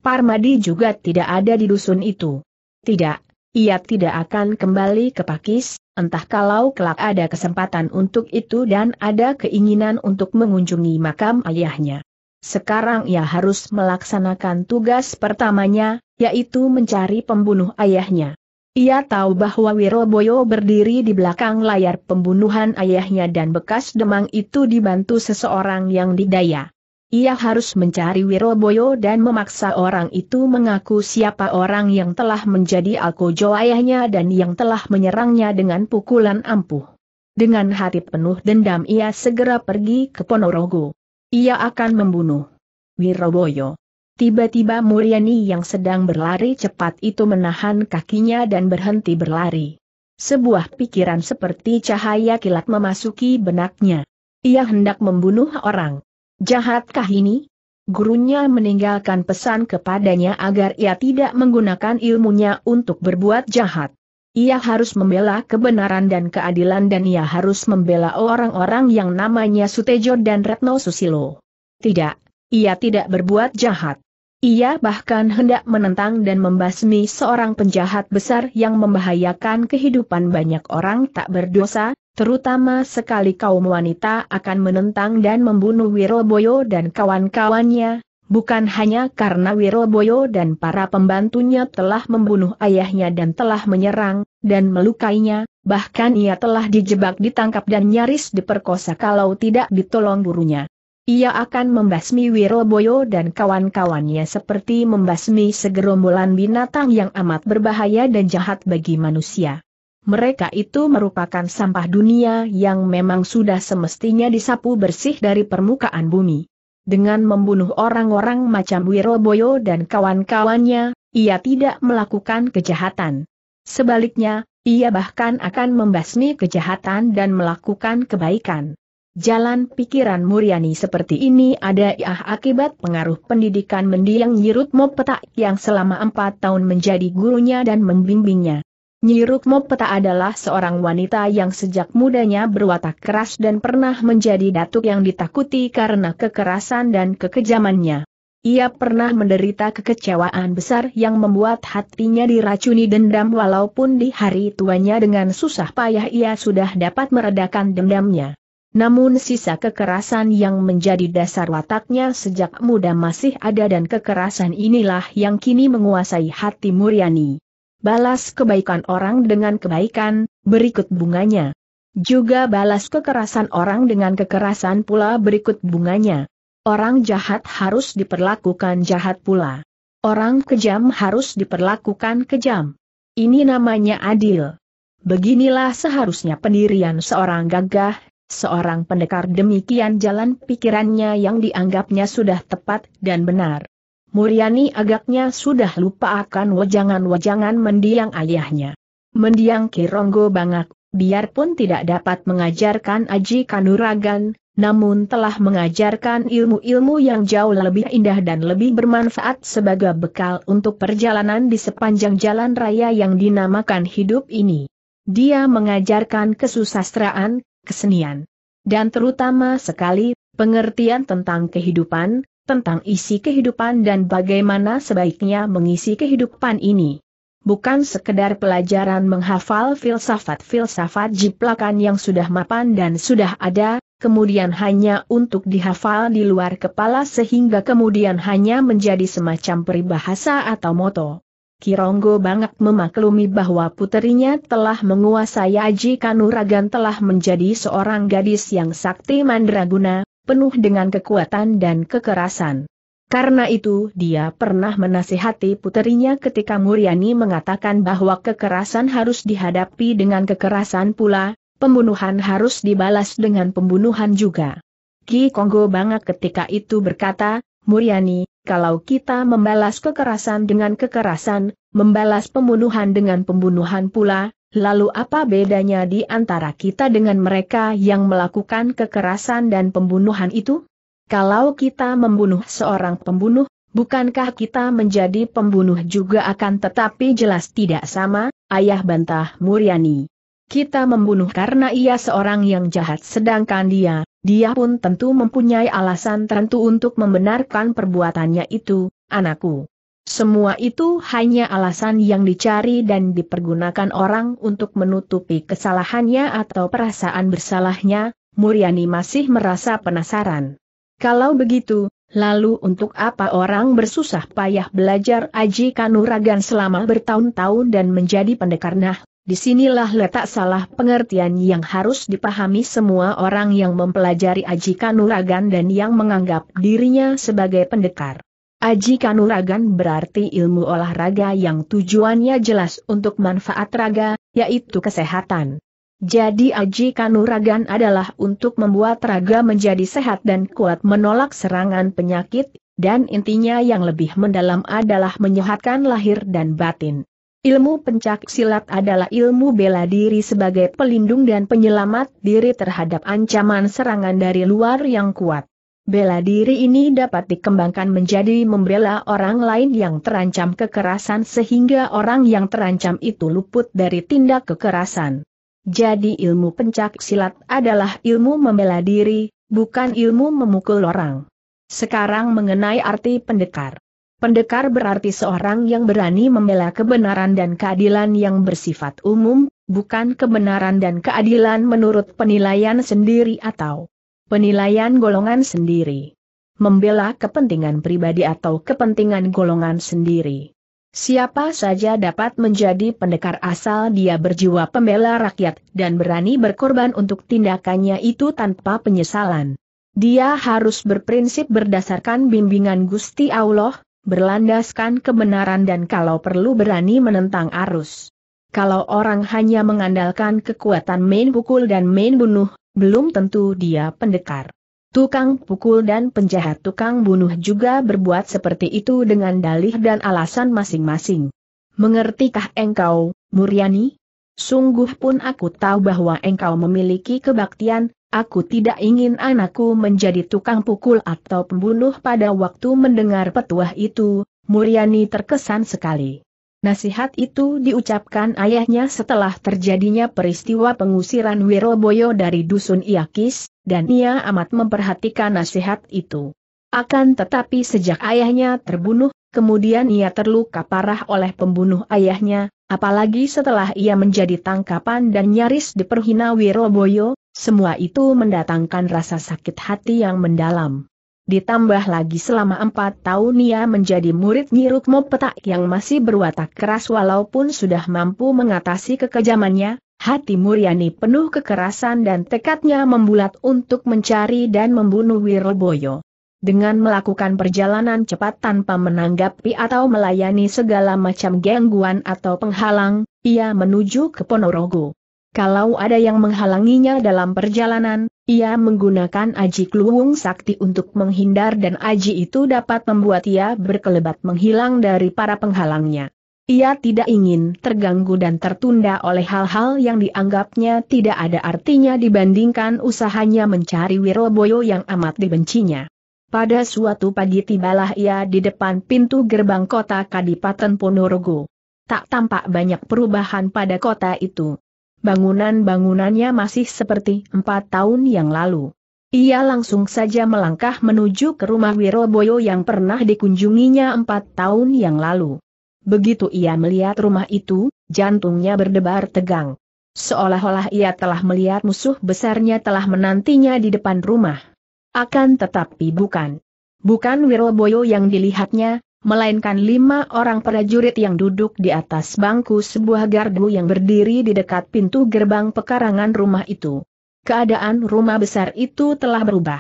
Parmadi juga tidak ada di dusun itu. Tidak. Ia tidak akan kembali ke Pakis, entah kalau kelak ada kesempatan untuk itu dan ada keinginan untuk mengunjungi makam ayahnya. Sekarang ia harus melaksanakan tugas pertamanya, yaitu mencari pembunuh ayahnya. Ia tahu bahwa Wiroboyo berdiri di belakang layar pembunuhan ayahnya dan bekas demang itu dibantu seseorang yang didaya. Ia harus mencari Wiroboyo dan memaksa orang itu mengaku siapa orang yang telah menjadi alkojo ayahnya dan yang telah menyerangnya dengan pukulan ampuh. Dengan hati penuh dendam ia segera pergi ke Ponorogo. Ia akan membunuh Wiroboyo. Tiba-tiba Muryani yang sedang berlari cepat itu menahan kakinya dan berhenti berlari. Sebuah pikiran seperti cahaya kilat memasuki benaknya. Ia hendak membunuh orang. Jahatkah ini? Gurunya meninggalkan pesan kepadanya agar ia tidak menggunakan ilmunya untuk berbuat jahat. Ia harus membela kebenaran dan keadilan dan ia harus membela orang-orang yang namanya Sutejo dan Retno Susilo. Tidak, ia tidak berbuat jahat. Ia bahkan hendak menentang dan membasmi seorang penjahat besar yang membahayakan kehidupan banyak orang tak berdosa. Terutama sekali kaum wanita akan menentang dan membunuh Wiroboyo dan kawan-kawannya, bukan hanya karena Wiroboyo dan para pembantunya telah membunuh ayahnya dan telah menyerang, dan melukainya, bahkan ia telah dijebak, ditangkap dan nyaris diperkosa kalau tidak ditolong gurunya. Ia akan membasmi Wiroboyo dan kawan-kawannya seperti membasmi segerombolan binatang yang amat berbahaya dan jahat bagi manusia. Mereka itu merupakan sampah dunia yang memang sudah semestinya disapu bersih dari permukaan bumi. Dengan membunuh orang-orang macam Wiroboyo dan kawan-kawannya, ia tidak melakukan kejahatan. Sebaliknya, ia bahkan akan membasmi kejahatan dan melakukan kebaikan. Jalan pikiran Muryani seperti ini ada akibat pengaruh pendidikan mendiang Nyi Rukmo Petak yang selama 4 tahun menjadi gurunya dan membimbingnya. Nyi Rukmo Petak adalah seorang wanita yang sejak mudanya berwatak keras dan pernah menjadi datuk yang ditakuti karena kekerasan dan kekejamannya. Ia pernah menderita kekecewaan besar yang membuat hatinya diracuni dendam walaupun di hari tuanya dengan susah payah ia sudah dapat meredakan dendamnya. Namun sisa kekerasan yang menjadi dasar wataknya sejak muda masih ada dan kekerasan inilah yang kini menguasai hati Muryani. Balas kebaikan orang dengan kebaikan, berikut bunganya. Juga balas kekerasan orang dengan kekerasan pula berikut bunganya. Orang jahat harus diperlakukan jahat pula. Orang kejam harus diperlakukan kejam. Ini namanya adil. Beginilah seharusnya pendirian seorang gagah, seorang pendekar. Demikian jalan pikirannya yang dianggapnya sudah tepat dan benar. Muryani agaknya sudah lupa akan wejangan-wejangan mendiang ayahnya. Mendiang Ki Ronggo Bangak, biarpun tidak dapat mengajarkan aji kanuragan, namun telah mengajarkan ilmu-ilmu yang jauh lebih indah dan lebih bermanfaat sebagai bekal untuk perjalanan di sepanjang jalan raya yang dinamakan hidup ini. Dia mengajarkan kesusastraan, kesenian, dan terutama sekali, pengertian tentang kehidupan, tentang isi kehidupan dan bagaimana sebaiknya mengisi kehidupan ini. Bukan sekedar pelajaran menghafal filsafat-filsafat jiplakan yang sudah mapan dan sudah ada, kemudian hanya untuk dihafal di luar kepala sehingga kemudian hanya menjadi semacam peribahasa atau moto. Ki Ronggo Bangak memaklumi bahwa puterinya telah menguasai aji kanuragan, telah menjadi seorang gadis yang sakti mandraguna, penuh dengan kekuatan dan kekerasan. Karena itu dia pernah menasihati puterinya ketika Muryani mengatakan bahwa kekerasan harus dihadapi dengan kekerasan pula, pembunuhan harus dibalas dengan pembunuhan juga. Ki Ronggo Bangak ketika itu berkata, "Muryani, kalau kita membalas kekerasan dengan kekerasan, membalas pembunuhan dengan pembunuhan pula, lalu apa bedanya di antara kita dengan mereka yang melakukan kekerasan dan pembunuhan itu? Kalau kita membunuh seorang pembunuh, bukankah kita menjadi pembunuh juga?" Akan tetapi jelas tidak sama, ayah, bantah Muryani. Kita membunuh karena ia seorang yang jahat, sedangkan dia pun tentu mempunyai alasan tertentu untuk membenarkan perbuatannya itu, anakku. Semua itu hanya alasan yang dicari dan dipergunakan orang untuk menutupi kesalahannya atau perasaan bersalahnya. Muryani masih merasa penasaran. Kalau begitu, Lalu untuk apa orang bersusah payah belajar aji kanuragan selama bertahun-tahun dan menjadi pendekar? Nah, disinilah letak salah pengertian yang harus dipahami semua orang yang mempelajari aji kanuragan dan yang menganggap dirinya sebagai pendekar. Aji kanuragan berarti ilmu olahraga yang tujuannya jelas untuk manfaat raga, yaitu kesehatan. Jadi aji kanuragan adalah untuk membuat raga menjadi sehat dan kuat menolak serangan penyakit, dan intinya yang lebih mendalam adalah menyehatkan lahir dan batin. Ilmu pencak silat adalah ilmu bela diri sebagai pelindung dan penyelamat diri terhadap ancaman serangan dari luar yang kuat. Bela diri ini dapat dikembangkan menjadi membela orang lain yang terancam kekerasan sehingga orang yang terancam itu luput dari tindak kekerasan. Jadi ilmu pencak silat adalah ilmu membela diri, bukan ilmu memukul orang. Sekarang mengenai arti pendekar. Pendekar berarti seorang yang berani membela kebenaran dan keadilan yang bersifat umum, bukan kebenaran dan keadilan menurut penilaian sendiri atau penilaian golongan sendiri. Membela kepentingan pribadi atau kepentingan golongan sendiri. Siapa saja dapat menjadi pendekar asal dia berjiwa pembela rakyat dan berani berkorban untuk tindakannya itu tanpa penyesalan. Dia harus berprinsip berdasarkan bimbingan Gusti Allah, berlandaskan kebenaran dan kalau perlu berani menentang arus. Kalau orang hanya mengandalkan kekuatan main pukul dan main bunuh, belum tentu dia pendekar. Tukang pukul dan penjahat tukang bunuh juga berbuat seperti itu dengan dalih dan alasan masing-masing. Mengertikah engkau, Muryani? Sungguh pun aku tahu bahwa engkau memiliki kebaktian, aku tidak ingin anakku menjadi tukang pukul atau pembunuh. Pada waktu mendengar petuah itu, Muryani terkesan sekali. Nasihat itu diucapkan ayahnya setelah terjadinya peristiwa pengusiran Wiroboyo dari dusun Iakis, dan ia amat memperhatikan nasihat itu. Akan tetapi sejak ayahnya terbunuh, kemudian ia terluka parah oleh pembunuh ayahnya, apalagi setelah ia menjadi tangkapan dan nyaris diperhina Wiroboyo, semua itu mendatangkan rasa sakit hati yang mendalam. Ditambah lagi selama 4 tahun ia menjadi murid Nyi Rukmo Petak yang masih berwatak keras walaupun sudah mampu mengatasi kekejamannya. Hati Muryani penuh kekerasan dan tekadnya membulat untuk mencari dan membunuh Wiroboyo. Dengan melakukan perjalanan cepat tanpa menanggapi atau melayani segala macam gangguan atau penghalang, ia menuju ke Ponorogo. Kalau ada yang menghalanginya dalam perjalanan, ia menggunakan aji Kluwung Sakti untuk menghindar dan aji itu dapat membuat ia berkelebat menghilang dari para penghalangnya. Ia tidak ingin terganggu dan tertunda oleh hal-hal yang dianggapnya tidak ada artinya dibandingkan usahanya mencari Wiroboyo yang amat dibencinya. Pada suatu pagi tibalah ia di depan pintu gerbang kota Kadipaten Ponorogo. Tak tampak banyak perubahan pada kota itu. Bangunan-bangunannya masih seperti 4 tahun yang lalu. Ia langsung saja melangkah menuju ke rumah Wiroboyo yang pernah dikunjunginya 4 tahun yang lalu. Begitu ia melihat rumah itu, jantungnya berdebar tegang. Seolah-olah ia telah melihat musuh besarnya telah menantinya di depan rumah. Akan tetapi bukan. Bukan Wiroboyo yang dilihatnya, melainkan 5 orang prajurit yang duduk di atas bangku sebuah gardu yang berdiri di dekat pintu gerbang pekarangan rumah itu. Keadaan rumah besar itu telah berubah.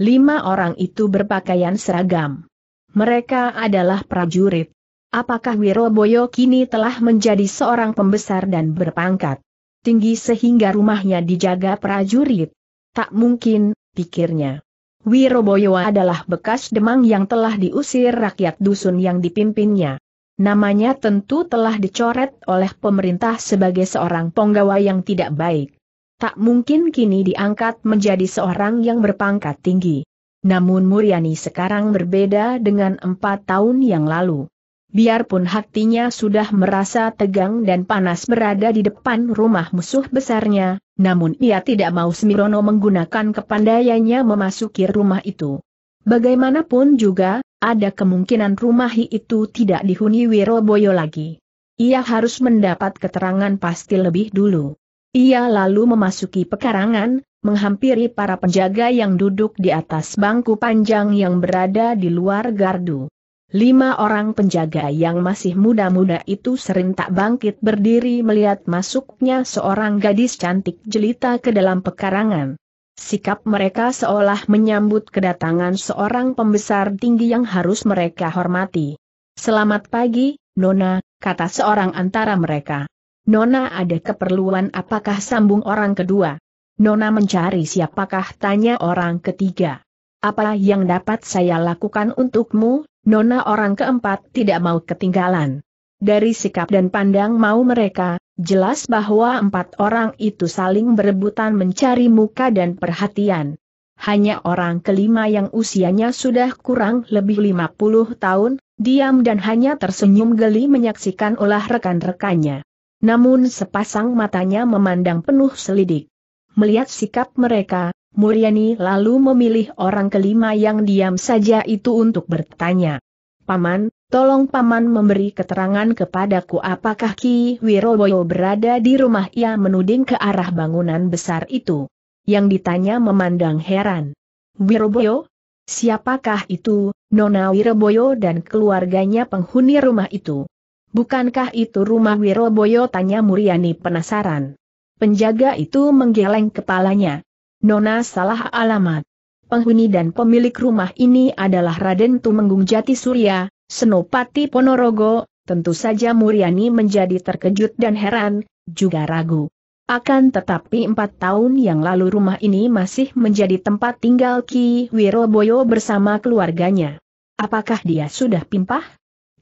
5 orang itu berpakaian seragam. Mereka adalah prajurit. Apakah Wiroboyo kini telah menjadi seorang pembesar dan berpangkat tinggi sehingga rumahnya dijaga prajurit? Tak mungkin, pikirnya. Wiroboyo adalah bekas Demang yang telah diusir rakyat dusun yang dipimpinnya. Namanya tentu telah dicoret oleh pemerintah sebagai seorang penggawa yang tidak baik. Tak mungkin kini diangkat menjadi seorang yang berpangkat tinggi. Namun Muryani sekarang berbeda dengan 4 tahun yang lalu. Biarpun hatinya sudah merasa tegang dan panas berada di depan rumah musuh besarnya, namun ia tidak mau sembrono menggunakan kepandaiannya memasuki rumah itu. Bagaimanapun juga, ada kemungkinan rumah itu tidak dihuni Wiroboyo lagi. Ia harus mendapat keterangan pasti lebih dulu. Ia lalu memasuki pekarangan, menghampiri para penjaga yang duduk di atas bangku panjang yang berada di luar gardu. 5 orang penjaga yang masih muda-muda itu serentak bangkit berdiri melihat masuknya seorang gadis cantik jelita ke dalam pekarangan. Sikap mereka seolah menyambut kedatangan seorang pembesar tinggi yang harus mereka hormati. "Selamat pagi, Nona," kata seorang antara mereka. "Nona ada keperluan apakah?" sambung orang kedua. "Nona mencari siapakah?" tanya orang ketiga. "Apa yang dapat saya lakukan untukmu, Nona?" orang keempat tidak mau ketinggalan. Dari sikap dan pandang mau mereka, jelas bahwa 4 orang itu saling berebutan mencari muka dan perhatian. Hanya orang kelima yang usianya sudah kurang lebih 50 tahun, diam dan hanya tersenyum geli menyaksikan ulah rekan-rekannya. Namun sepasang matanya memandang penuh selidik. Melihat sikap mereka, Muryani lalu memilih orang kelima yang diam saja itu untuk bertanya. "Paman, tolong Paman memberi keterangan kepadaku apakah Ki Wiroboyo berada di rumah?" Ia menuding ke arah bangunan besar itu. Yang ditanya memandang heran. "Wiroboyo? Siapakah itu, Nona?" "Wiroboyo dan keluarganya penghuni rumah itu." "Bukankah itu rumah Wiroboyo?" tanya Muryani penasaran. Penjaga itu menggeleng kepalanya. "Nona salah alamat. Penghuni dan pemilik rumah ini adalah Raden Tumenggung Jati Surya, Senopati Ponorogo." Tentu saja Muryani menjadi terkejut dan heran, juga ragu. Akan tetapi 4 tahun yang lalu rumah ini masih menjadi tempat tinggal Ki Wiroboyo bersama keluarganya. "Apakah dia sudah pindah?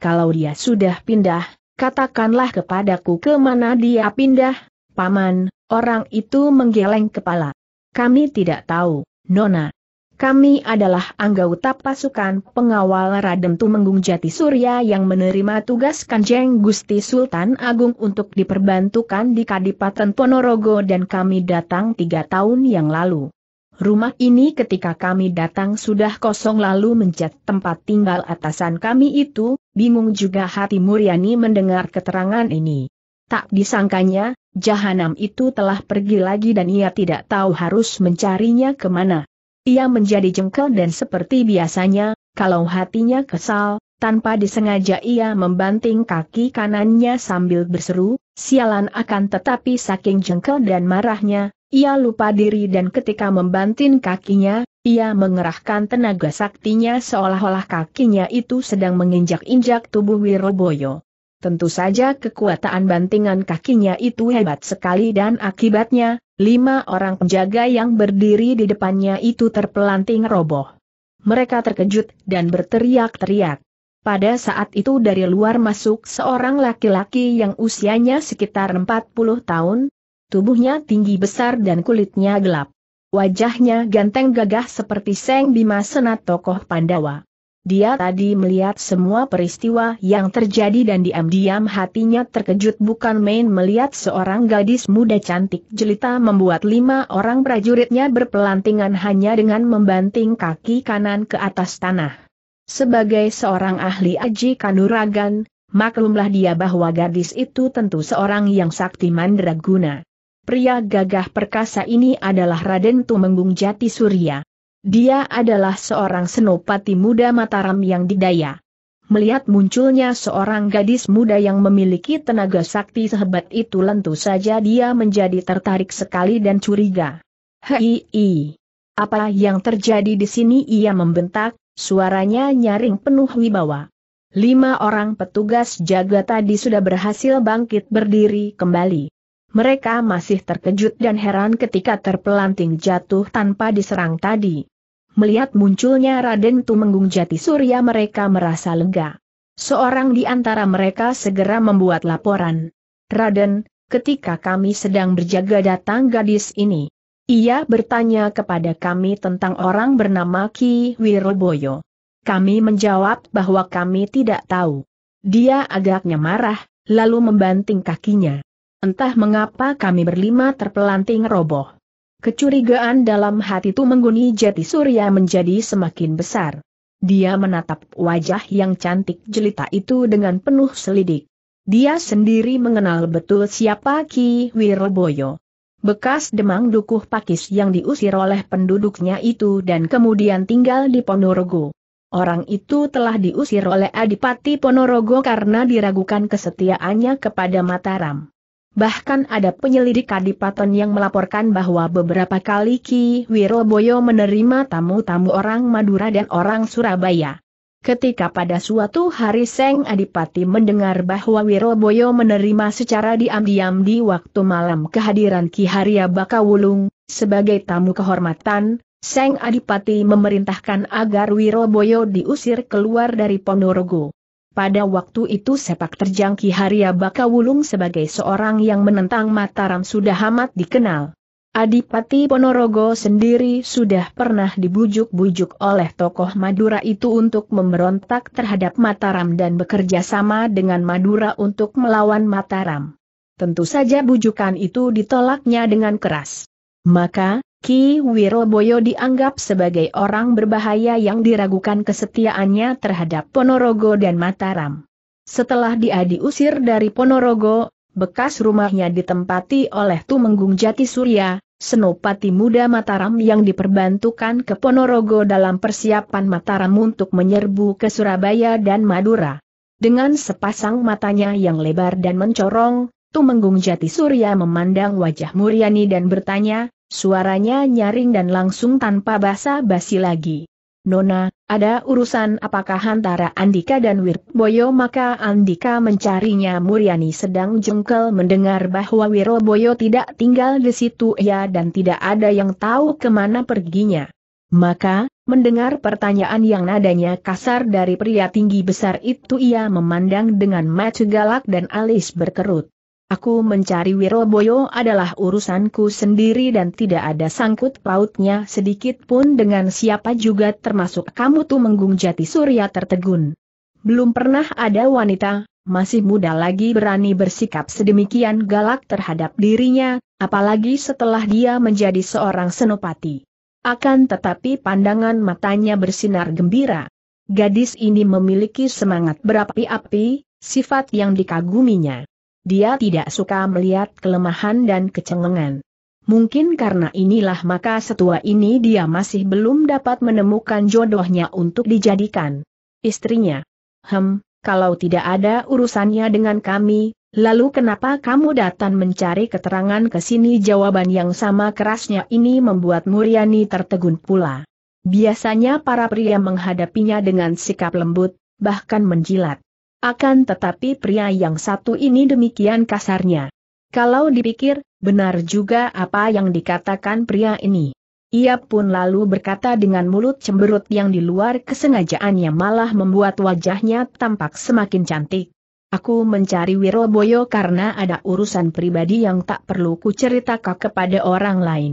Kalau dia sudah pindah, katakanlah kepadaku kemana dia pindah." "Paman," orang itu menggeleng kepala. "Kami tidak tahu, Nona. Kami adalah anggota pasukan pengawal Raden Tumenggung Jati Surya yang menerima tugas Kanjeng Gusti Sultan Agung untuk diperbantukan di Kadipaten Ponorogo dan kami datang 3 tahun yang lalu. Rumah ini ketika kami datang sudah kosong lalu menjadi tempat tinggal atasan kami itu." Bingung juga hati Muryani mendengar keterangan ini. Tak disangkanya, jahanam itu telah pergi lagi dan ia tidak tahu harus mencarinya kemana. Ia menjadi jengkel dan seperti biasanya, kalau hatinya kesal, tanpa disengaja ia membanting kaki kanannya sambil berseru, "Sialan!" Akan tetapi saking jengkel dan marahnya, ia lupa diri dan ketika membanting kakinya, ia mengerahkan tenaga saktinya seolah-olah kakinya itu sedang menginjak-injak tubuh Wiroboyo. Tentu saja kekuatan bantingan kakinya itu hebat sekali dan akibatnya, 5 orang penjaga yang berdiri di depannya itu terpelanting roboh. Mereka terkejut dan berteriak-teriak. Pada saat itu dari luar masuk seorang laki-laki yang usianya sekitar 40 tahun, tubuhnya tinggi besar dan kulitnya gelap. Wajahnya ganteng gagah seperti Seng Bima Senat tokoh Pandawa. Dia tadi melihat semua peristiwa yang terjadi dan diam-diam hatinya terkejut bukan main melihat seorang gadis muda cantik jelita membuat 5 orang prajuritnya berpelantingan hanya dengan membanting kaki kanan ke atas tanah. Sebagai seorang ahli aji kanuragan, maklumlah dia bahwa gadis itu tentu seorang yang sakti mandraguna. Pria gagah perkasa ini adalah Raden Tumenggung Jati Surya. Dia adalah seorang senopati muda Mataram yang didaya. Melihat munculnya seorang gadis muda yang memiliki tenaga sakti sehebat itu tentu saja dia menjadi tertarik sekali dan curiga. "Hei, apa yang terjadi di sini?" ia membentak, suaranya nyaring penuh wibawa. 5 orang petugas jaga tadi sudah berhasil bangkit berdiri kembali. Mereka masih terkejut dan heran ketika terpelanting jatuh tanpa diserang tadi. Melihat munculnya Raden Tumenggung Jati Surya mereka merasa lega. Seorang di antara mereka segera membuat laporan. "Raden, ketika kami sedang berjaga datang gadis ini. Ia bertanya kepada kami tentang orang bernama Ki Wiroboyo. Kami menjawab bahwa kami tidak tahu. Dia agaknya marah, lalu membanting kakinya. Entah mengapa kami berlima terpelanting roboh." Kecurigaan dalam hati Tumenggung Jati Surya menjadi semakin besar. Dia menatap wajah yang cantik jelita itu dengan penuh selidik. Dia sendiri mengenal betul siapa Ki Wiroboyo. bekas Demang Dukuh Pakis yang diusir oleh penduduknya itu dan kemudian tinggal di Ponorogo. Orang itu telah diusir oleh Adipati Ponorogo karena diragukan kesetiaannya kepada Mataram. Bahkan ada penyelidik Kadipaten yang melaporkan bahwa beberapa kali Ki Wiroboyo menerima tamu-tamu orang Madura dan orang Surabaya. Ketika pada suatu hari Seng Adipati mendengar bahwa Wiroboyo menerima secara diam-diam di waktu malam kehadiran Ki Harya Bakawulung sebagai tamu kehormatan, Seng Adipati memerintahkan agar Wiroboyo diusir keluar dari Ponorogo. Pada waktu itu sepak terjang Ki Harya Bakawulung sebagai seorang yang menentang Mataram sudah amat dikenal. Adipati Ponorogo sendiri sudah pernah dibujuk-bujuk oleh tokoh Madura itu untuk memberontak terhadap Mataram dan bekerja sama dengan Madura untuk melawan Mataram. Tentu saja bujukan itu ditolaknya dengan keras. Maka, Ki Wiroboyo dianggap sebagai orang berbahaya yang diragukan kesetiaannya terhadap Ponorogo dan Mataram. Setelah dia diusir dari Ponorogo, bekas rumahnya ditempati oleh Tumenggung Jati Surya, senopati muda Mataram yang diperbantukan ke Ponorogo dalam persiapan Mataram untuk menyerbu ke Surabaya dan Madura. Dengan sepasang matanya yang lebar dan mencorong, Tumenggung Jati Surya memandang wajah Muryani dan bertanya. Suaranya nyaring dan langsung tanpa basa-basi lagi. "Nona, ada urusan apakah antara Andika dan Wiroboyo?" Maka Andika mencarinya. Muryani sedang jengkel mendengar bahwa Wiroboyo tidak tinggal di situ ya dan tidak ada yang tahu kemana perginya. Maka, mendengar pertanyaan yang nadanya kasar dari pria tinggi besar itu ia memandang dengan mata galak dan alis berkerut. "Aku mencari Wiroboyo adalah urusanku sendiri dan tidak ada sangkut pautnya sedikitpun dengan siapa juga termasuk kamu." Tumenggung Jati Surya tertegun. Belum pernah ada wanita, masih muda lagi berani bersikap sedemikian galak terhadap dirinya, apalagi setelah dia menjadi seorang senopati. Akan tetapi pandangan matanya bersinar gembira. Gadis ini memiliki semangat berapi-api, sifat yang dikaguminya. Dia tidak suka melihat kelemahan dan kecengengan. Mungkin karena inilah maka setua ini dia masih belum dapat menemukan jodohnya untuk dijadikan istrinya. Kalau tidak ada urusannya dengan kami, lalu kenapa kamu datang mencari keterangan ke sini?" Jawaban yang sama kerasnya ini membuat Muryani tertegun pula. Biasanya para pria menghadapinya dengan sikap lembut, bahkan menjilat. Akan tetapi pria yang satu ini demikian kasarnya. Kalau dipikir, benar juga apa yang dikatakan pria ini. Ia pun lalu berkata dengan mulut cemberut yang di luar kesengajaannya malah membuat wajahnya tampak semakin cantik. "Aku mencari Wiroboyo karena ada urusan pribadi yang tak perlu kuceritakan kepada orang lain.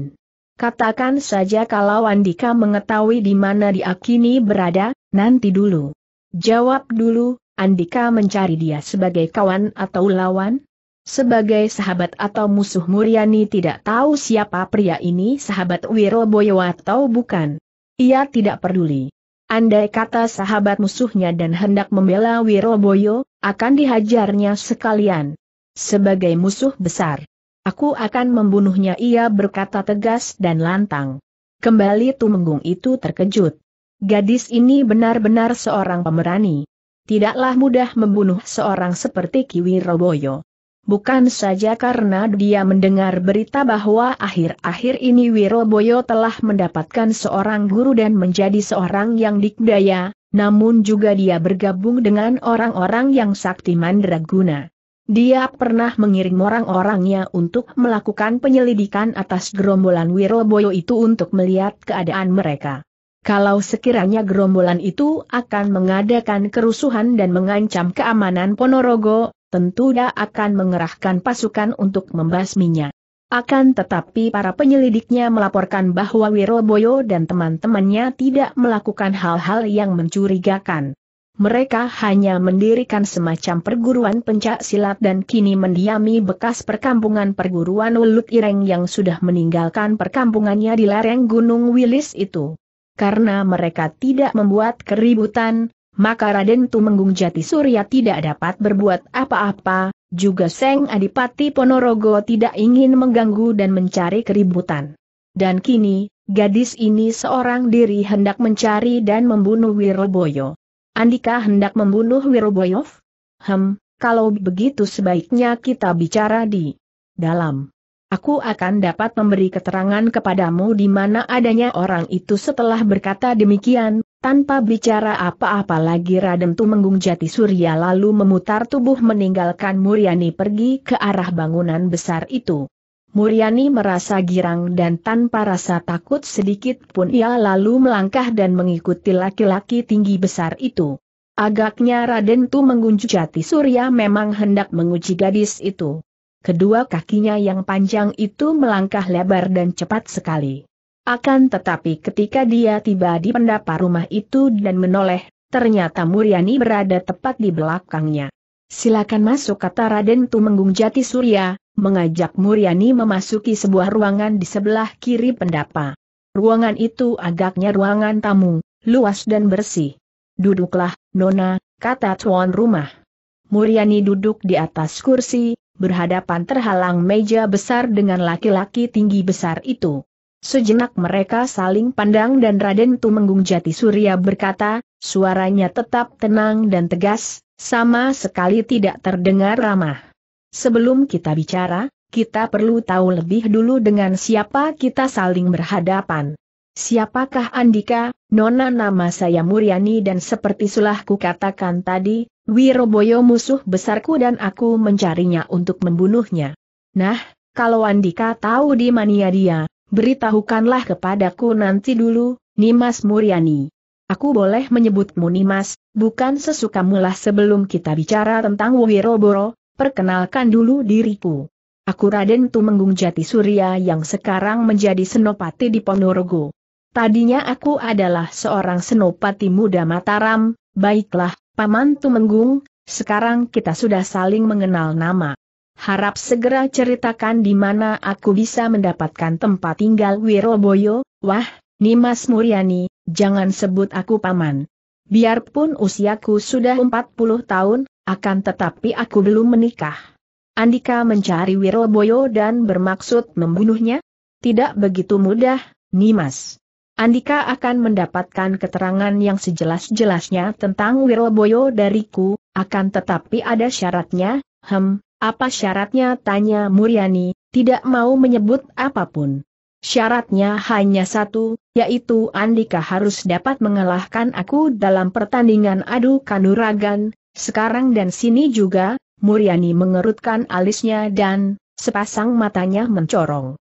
Katakan saja kalau Andika mengetahui di mana dia kini berada." "Nanti dulu. Jawab dulu. Andika mencari dia sebagai kawan atau lawan? Sebagai sahabat atau musuh?" Muryani tidak tahu siapa pria ini, sahabat Wiroboyo atau bukan. Ia tidak peduli. Andai kata sahabat musuhnya dan hendak membela Wiroboyo, akan dihajarnya sekalian. "Sebagai musuh besar. Aku akan membunuhnya," ia berkata tegas dan lantang. Kembali Tumenggung itu terkejut. Gadis ini benar-benar seorang pemberani. Tidaklah mudah membunuh seorang seperti Ki Wiroboyo. Bukan saja karena dia mendengar berita bahwa akhir-akhir ini Wiroboyo telah mendapatkan seorang guru dan menjadi seorang yang dikdaya, namun juga dia bergabung dengan orang-orang yang sakti mandraguna. Dia pernah mengirim orang-orangnya untuk melakukan penyelidikan atas gerombolan Wiroboyo itu untuk melihat keadaan mereka. Kalau sekiranya gerombolan itu akan mengadakan kerusuhan dan mengancam keamanan Ponorogo, tentu dia akan mengerahkan pasukan untuk membasminya. Akan tetapi para penyelidiknya melaporkan bahwa Wiroboyo dan teman-temannya tidak melakukan hal-hal yang mencurigakan. Mereka hanya mendirikan semacam perguruan pencak silat dan kini mendiami bekas perkampungan perguruan Welut Ireng yang sudah meninggalkan perkampungannya di lereng Gunung Wilis itu. Karena mereka tidak membuat keributan, maka Raden Tumenggung Jati Surya tidak dapat berbuat apa-apa, Juga Seng Adipati Ponorogo tidak ingin mengganggu dan mencari keributan. Dan kini, gadis ini seorang diri hendak mencari dan membunuh Wiroboyo. Andika hendak membunuh Wiroboyo? Kalau begitu sebaiknya kita bicara di dalam. Aku akan dapat memberi keterangan kepadamu di mana adanya orang itu. Setelah berkata demikian, tanpa bicara apa-apa lagi Raden Tumenggung Jati Surya lalu memutar tubuh meninggalkan Muryani pergi ke arah bangunan besar itu. Muryani merasa girang dan tanpa rasa takut sedikit pun ia lalu melangkah dan mengikuti laki-laki tinggi besar itu. Agaknya Raden Tumenggung Jati Surya memang hendak menguji gadis itu. Kedua kakinya yang panjang itu melangkah lebar dan cepat sekali. Akan tetapi ketika dia tiba di pendapa rumah itu dan menoleh, ternyata Muryani berada tepat di belakangnya. Silakan masuk kata Raden Tumenggung Jati Surya, mengajak Muryani memasuki sebuah ruangan di sebelah kiri pendapa. Ruangan itu agaknya ruangan tamu, luas dan bersih. Duduklah, Nona, kata tuan rumah. Muryani duduk di atas kursi, berhadapan terhalang meja besar dengan laki-laki tinggi besar itu. Sejenak mereka saling pandang dan Raden Tumenggung Jati Surya berkata, suaranya tetap tenang dan tegas, sama sekali tidak terdengar ramah. Sebelum kita bicara, kita perlu tahu lebih dulu dengan siapa kita saling berhadapan. Siapakah Andika? Nona, nama saya Muryani dan seperti sulah kukatakan tadi, Wiroboyo musuh besarku dan aku mencarinya untuk membunuhnya. Nah, kalau Andika tahu di mana dia, beritahukanlah kepadaku nanti dulu, Nimas Muryani. Aku boleh menyebutmu Nimas, bukan sesukamulah. Sebelum kita bicara tentang Wiroboyo, perkenalkan dulu diriku. Aku Raden Tumenggung Jati Surya yang sekarang menjadi senopati di Ponorogo. Tadinya aku adalah seorang senopati muda Mataram. Baiklah, Paman Tumenggung, sekarang kita sudah saling mengenal nama. Harap segera ceritakan di mana aku bisa mendapatkan tempat tinggal Wiroboyo. Wah, Nimas Muryani, jangan sebut aku paman. Biarpun usiaku sudah 40 tahun, akan tetapi aku belum menikah. Andika mencari Wiroboyo dan bermaksud membunuhnya? Tidak begitu mudah, Nimas. Andika akan mendapatkan keterangan yang sejelas-jelasnya tentang Wiroboyo dariku, akan tetapi ada syaratnya. Apa syaratnya? Tanya Muryani, tidak mau menyebut apapun. Syaratnya hanya satu, yaitu Andika harus dapat mengalahkan aku dalam pertandingan adu kanuragan. Sekarang dan sini juga, Muryani mengerutkan alisnya dan sepasang matanya mencorong.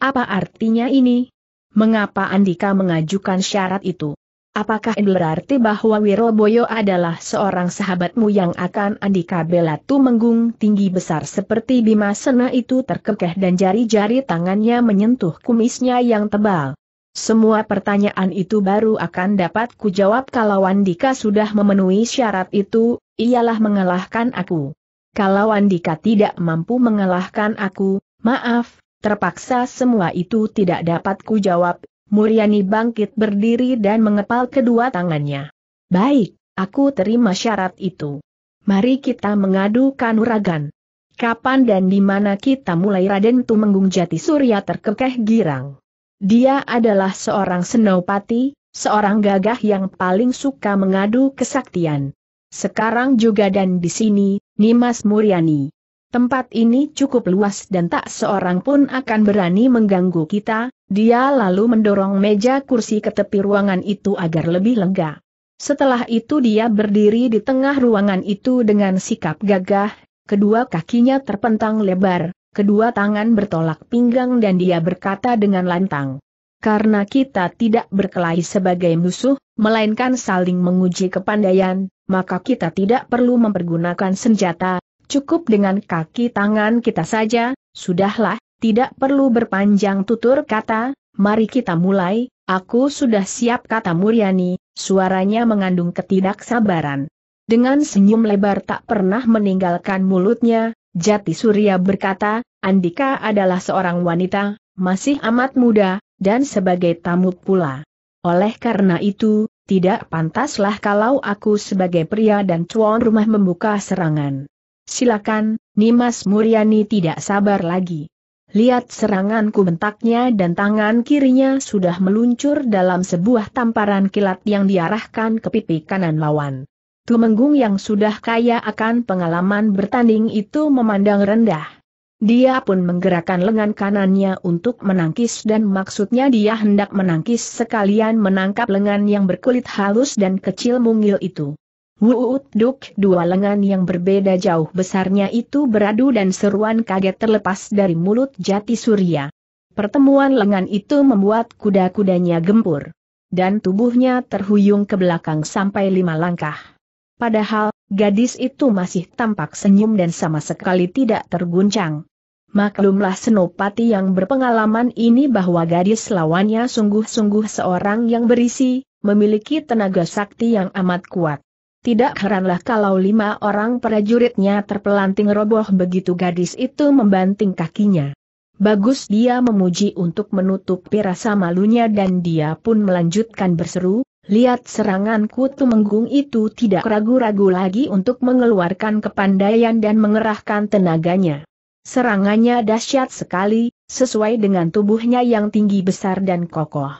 Apa artinya ini? Mengapa Andika mengajukan syarat itu? Apakah berarti bahwa Wiroboyo adalah seorang sahabatmu yang akan Andika bela? Tumenggung tinggi besar seperti Bima Sena itu terkekeh dan jari-jari tangannya menyentuh kumisnya yang tebal. Semua pertanyaan itu baru akan dapat kujawab kalau Andika sudah memenuhi syarat itu, ialah mengalahkan aku. Kalau Andika tidak mampu mengalahkan aku, maaf, terpaksa semua itu tidak dapat kujawab. Muryani bangkit berdiri dan mengepal kedua tangannya. Baik, aku terima syarat itu. Mari kita mengadu kanuragan. Kapan dan di mana kita mulai? Raden Tumenggung Jati Surya terkekeh girang. Dia adalah seorang senopati, seorang gagah yang paling suka mengadu kesaktian. Sekarang juga dan di sini, Nimas Muryani. Tempat ini cukup luas dan tak seorang pun akan berani mengganggu kita. Dia lalu mendorong meja kursi ke tepi ruangan itu agar lebih lega. Setelah itu dia berdiri di tengah ruangan itu dengan sikap gagah, kedua kakinya terpentang lebar, kedua tangan bertolak pinggang dan dia berkata dengan lantang. Karena kita tidak berkelahi sebagai musuh, melainkan saling menguji kepandaian, maka kita tidak perlu mempergunakan senjata, cukup dengan kaki tangan kita saja, sudahlah. Tidak perlu berpanjang tutur kata, mari kita mulai. Aku sudah siap kata Muryani, suaranya mengandung ketidaksabaran. Dengan senyum lebar tak pernah meninggalkan mulutnya, Jati Surya berkata, Andika adalah seorang wanita, masih amat muda, dan sebagai tamu pula. Oleh karena itu, tidak pantaslah kalau aku sebagai pria dan tuan rumah membuka serangan. Silakan, Nimas. Muryani tidak sabar lagi. Lihat seranganku, bentaknya, dan tangan kirinya sudah meluncur dalam sebuah tamparan kilat yang diarahkan ke pipi kanan lawan. Tumenggung yang sudah kaya akan pengalaman bertanding itu memandang rendah. Dia pun menggerakkan lengan kanannya untuk menangkis, dan maksudnya dia hendak menangkis sekalian menangkap lengan yang berkulit halus dan kecil mungil itu. Wuut duk, dua lengan yang berbeda jauh besarnya itu beradu dan seruan kaget terlepas dari mulut Jati Surya. Pertemuan lengan itu membuat kuda-kudanya gempur. Dan tubuhnya terhuyung ke belakang sampai 5 langkah. Padahal, gadis itu masih tampak senyum dan sama sekali tidak terguncang. Maklumlah senopati yang berpengalaman ini bahwa gadis lawannya sungguh-sungguh seorang yang berisi, memiliki tenaga sakti yang amat kuat. Tidak heranlah kalau 5 orang prajuritnya terpelanting roboh begitu gadis itu membanting kakinya. Bagus dia memuji untuk menutupi rasa malunya, dan dia pun melanjutkan berseru, "Lihat seranganku!" Tumenggung itu tidak ragu-ragu lagi untuk mengeluarkan kepandaian dan mengerahkan tenaganya. Serangannya dahsyat sekali, sesuai dengan tubuhnya yang tinggi besar dan kokoh.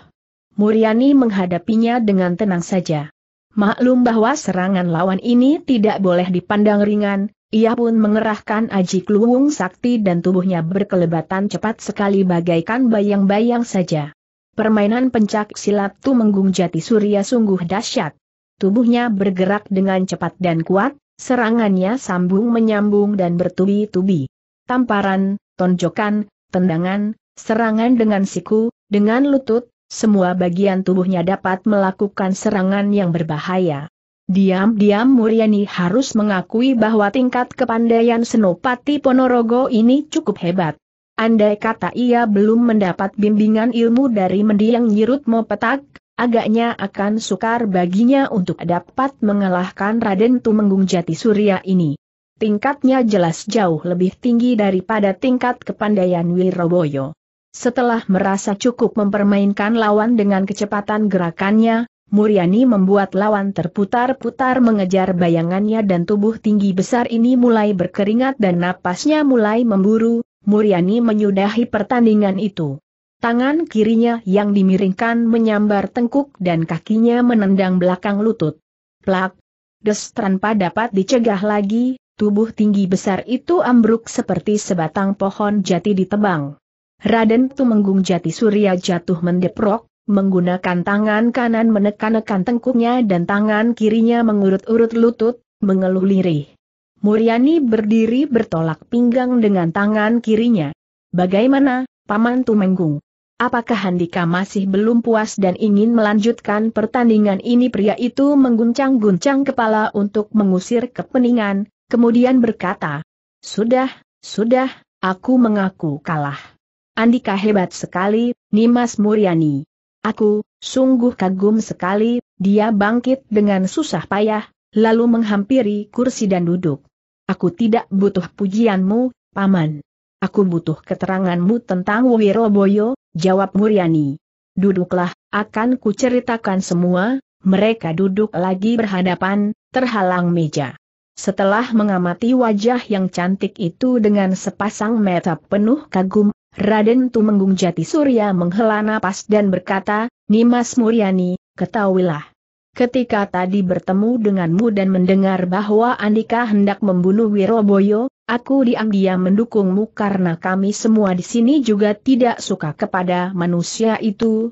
Muryani menghadapinya dengan tenang saja. Maklum bahwa serangan lawan ini tidak boleh dipandang ringan, ia pun mengerahkan Aji Kluwung Sakti dan tubuhnya berkelebatan cepat sekali bagaikan bayang-bayang saja. Permainan pencak silat Tumenggung Jati Surya sungguh dahsyat. Tubuhnya bergerak dengan cepat dan kuat, serangannya sambung menyambung dan bertubi-tubi. Tamparan, tonjokan, tendangan, serangan dengan siku, dengan lutut, semua bagian tubuhnya dapat melakukan serangan yang berbahaya. Diam-diam Muryani harus mengakui bahwa tingkat kepandaian senopati Ponorogo ini cukup hebat. Andai kata ia belum mendapat bimbingan ilmu dari mendiang Nyi Rukmo Petak, agaknya akan sukar baginya untuk dapat mengalahkan Raden Tumenggung Jati Surya ini. Tingkatnya jelas jauh lebih tinggi daripada tingkat kepandaian Wiroboyo. Setelah merasa cukup mempermainkan lawan dengan kecepatan gerakannya, Muryani membuat lawan terputar-putar mengejar bayangannya, dan tubuh tinggi besar ini mulai berkeringat dan napasnya mulai memburu. Muryani menyudahi pertandingan itu. Tangan kirinya yang dimiringkan menyambar tengkuk dan kakinya menendang belakang lutut. Plak! Des, tanpa dapat dicegah lagi, tubuh tinggi besar itu ambruk seperti sebatang pohon jati ditebang. Raden Tumenggung Jati Surya jatuh mendeprok, menggunakan tangan kanan menekan-nekan tengkuknya dan tangan kirinya mengurut-urut lutut, mengeluh lirih. Muryani berdiri bertolak pinggang dengan tangan kirinya. "Bagaimana, Paman Tumenggung? Apakah handika masih belum puas dan ingin melanjutkan pertandingan ini?" Pria itu mengguncang-guncang kepala untuk mengusir kepeningan, kemudian berkata, Sudah, aku mengaku kalah. Andika hebat sekali, Nimas Muryani. Aku sungguh kagum sekali." Dia bangkit dengan susah payah, lalu menghampiri kursi dan duduk. "Aku tidak butuh pujianmu, Paman. Aku butuh keteranganmu tentang Wiroboyo," jawab Muryani. "Duduklah, akan kuceritakan semua." Mereka duduk lagi berhadapan, terhalang meja. Setelah mengamati wajah yang cantik itu dengan sepasang mata penuh kagum, Raden Tumenggung Jati Surya menghela napas dan berkata, "Nimas Muryani, ketahuilah. Ketika tadi bertemu denganmu dan mendengar bahwa Andika hendak membunuh Wiroboyo, aku diam-diam mendukungmu karena kami semua di sini juga tidak suka kepada manusia itu."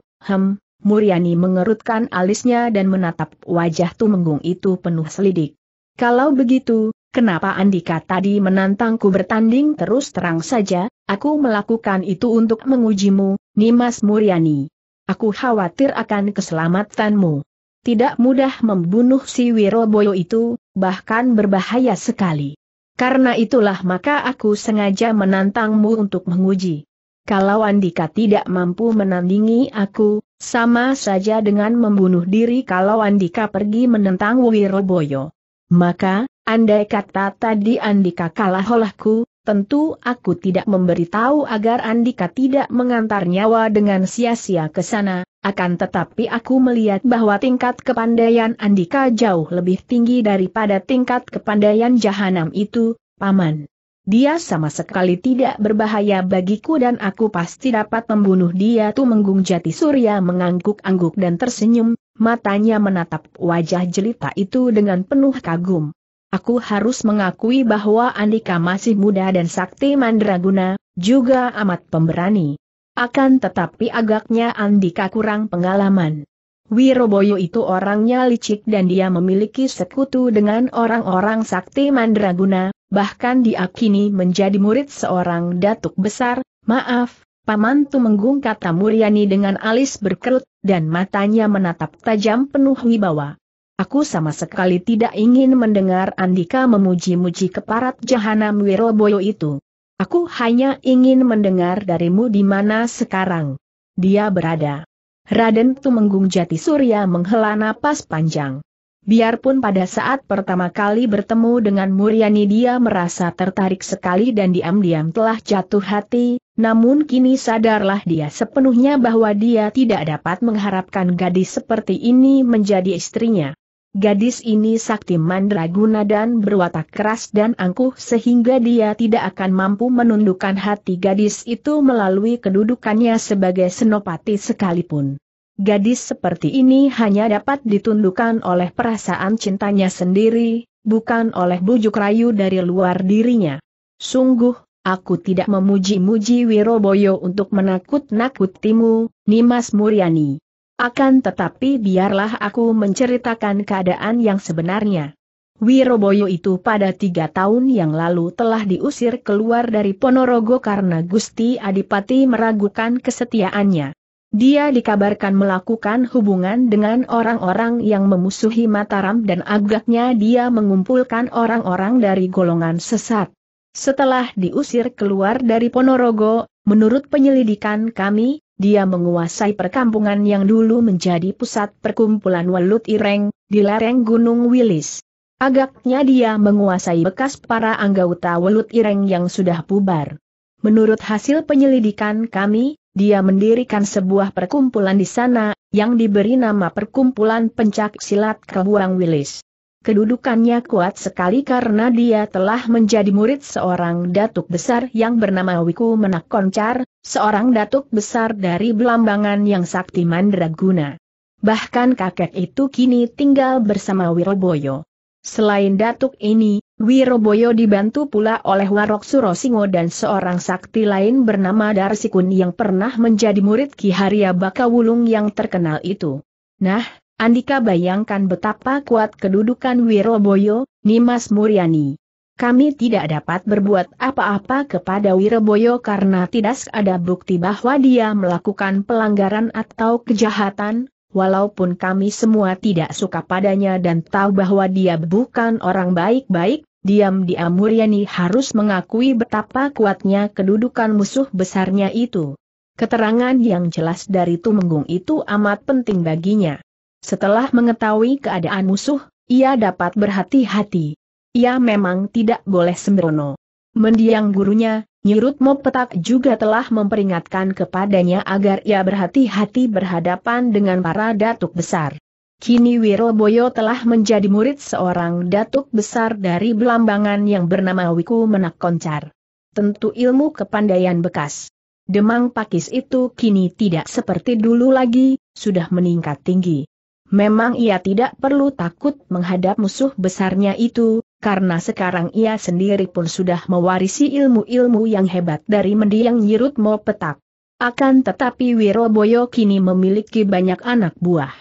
Muryani mengerutkan alisnya dan menatap wajah Tumenggung itu penuh selidik. "Kalau begitu, kenapa Andika tadi menantangku bertanding?" "Terus terang saja, aku melakukan itu untuk mengujimu, Nimas Muryani. Aku khawatir akan keselamatanmu. Tidak mudah membunuh si Wiroboyo itu, bahkan berbahaya sekali. Karena itulah maka aku sengaja menantangmu untuk menguji. Kalau Andika tidak mampu menandingi aku, sama saja dengan membunuh diri kalau Andika pergi menentang Wiroboyo. Maka, andai kata tadi Andika kalah olehku, tentu aku tidak memberitahu agar Andika tidak mengantar nyawa dengan sia-sia ke sana, akan tetapi aku melihat bahwa tingkat kepandaian Andika jauh lebih tinggi daripada tingkat kepandaian jahanam itu, Paman. Dia sama sekali tidak berbahaya bagiku dan aku pasti dapat membunuh dia. Tumenggung Jati Surya mengangguk-angguk dan tersenyum, matanya menatap wajah jelita itu dengan penuh kagum. Aku harus mengakui bahwa Andika masih muda dan sakti mandraguna, juga amat pemberani. Akan tetapi agaknya Andika kurang pengalaman. Wiroboyo itu orangnya licik dan dia memiliki sekutu dengan orang-orang sakti mandraguna. Bahkan diakini menjadi murid seorang datuk besar. Maaf, Paman Tumenggung, kata Muryani dengan alis berkerut, dan matanya menatap tajam penuh wibawa. Aku sama sekali tidak ingin mendengar Andika memuji-muji keparat jahanam Wiroboyo itu. Aku hanya ingin mendengar darimu di mana sekarang dia berada. Raden Tumenggung Jati Surya menghela napas panjang. Biarpun pada saat pertama kali bertemu dengan Muryani dia merasa tertarik sekali dan diam-diam telah jatuh hati, namun kini sadarlah dia sepenuhnya bahwa dia tidak dapat mengharapkan gadis seperti ini menjadi istrinya. Gadis ini sakti mandraguna dan berwatak keras dan angkuh sehingga dia tidak akan mampu menundukkan hati gadis itu melalui kedudukannya sebagai senopati sekalipun. Gadis seperti ini hanya dapat ditundukkan oleh perasaan cintanya sendiri, bukan oleh bujuk rayu dari luar dirinya. Sungguh, aku tidak memuji-muji Wiroboyo untuk menakut-nakutimu, Nimas Muryani. Akan tetapi biarlah aku menceritakan keadaan yang sebenarnya. Wiroboyo itu pada 3 tahun yang lalu telah diusir keluar dari Ponorogo karena Gusti Adipati meragukan kesetiaannya. Dia dikabarkan melakukan hubungan dengan orang-orang yang memusuhi Mataram dan agaknya dia mengumpulkan orang-orang dari golongan sesat. Setelah diusir keluar dari Ponorogo, menurut penyelidikan kami, dia menguasai perkampungan yang dulu menjadi pusat perkumpulan Welut Ireng, di lereng Gunung Wilis. Agaknya dia menguasai bekas para anggota Welut Ireng yang sudah bubar. Menurut hasil penyelidikan kami, dia mendirikan sebuah perkumpulan di sana, yang diberi nama Perkumpulan Pencak Silat Kerbuang Wilis. Kedudukannya kuat sekali karena dia telah menjadi murid seorang datuk besar yang bernama Wiku Menak Koncar, seorang datuk besar dari Belambangan yang sakti mandraguna. Bahkan kakek itu kini tinggal bersama Wiroboyo. Selain datuk ini, Wiroboyo dibantu pula oleh Warok Surosingo dan seorang sakti lain bernama Darsikun yang pernah menjadi murid Ki Harya Bakawulung yang terkenal itu. Nah, Andika bayangkan betapa kuat kedudukan Wiroboyo, Nimas Muryani. Kami tidak dapat berbuat apa-apa kepada Wiroboyo karena tidak ada bukti bahwa dia melakukan pelanggaran atau kejahatan. Walaupun kami semua tidak suka padanya dan tahu bahwa dia bukan orang baik-baik, diam-diam Muryani harus mengakui betapa kuatnya kedudukan musuh besarnya itu. Keterangan yang jelas dari Tumenggung itu amat penting baginya. Setelah mengetahui keadaan musuh, ia dapat berhati-hati. Ia memang tidak boleh sembrono. Mendiang gurunya, Nyi Rukmo Petak, juga telah memperingatkan kepadanya agar ia berhati-hati berhadapan dengan para datuk besar. Kini Wiroboyo telah menjadi murid seorang datuk besar dari Belambangan yang bernama Wiku Menak Koncar. Tentu ilmu kepandaian bekas Demang Pakis itu kini tidak seperti dulu lagi, sudah meningkat tinggi. Memang ia tidak perlu takut menghadap musuh besarnya itu, karena sekarang ia sendiri pun sudah mewarisi ilmu-ilmu yang hebat dari mendiang Nyi Rukmo Petak. Akan tetapi Wiroboyo kini memiliki banyak anak buah.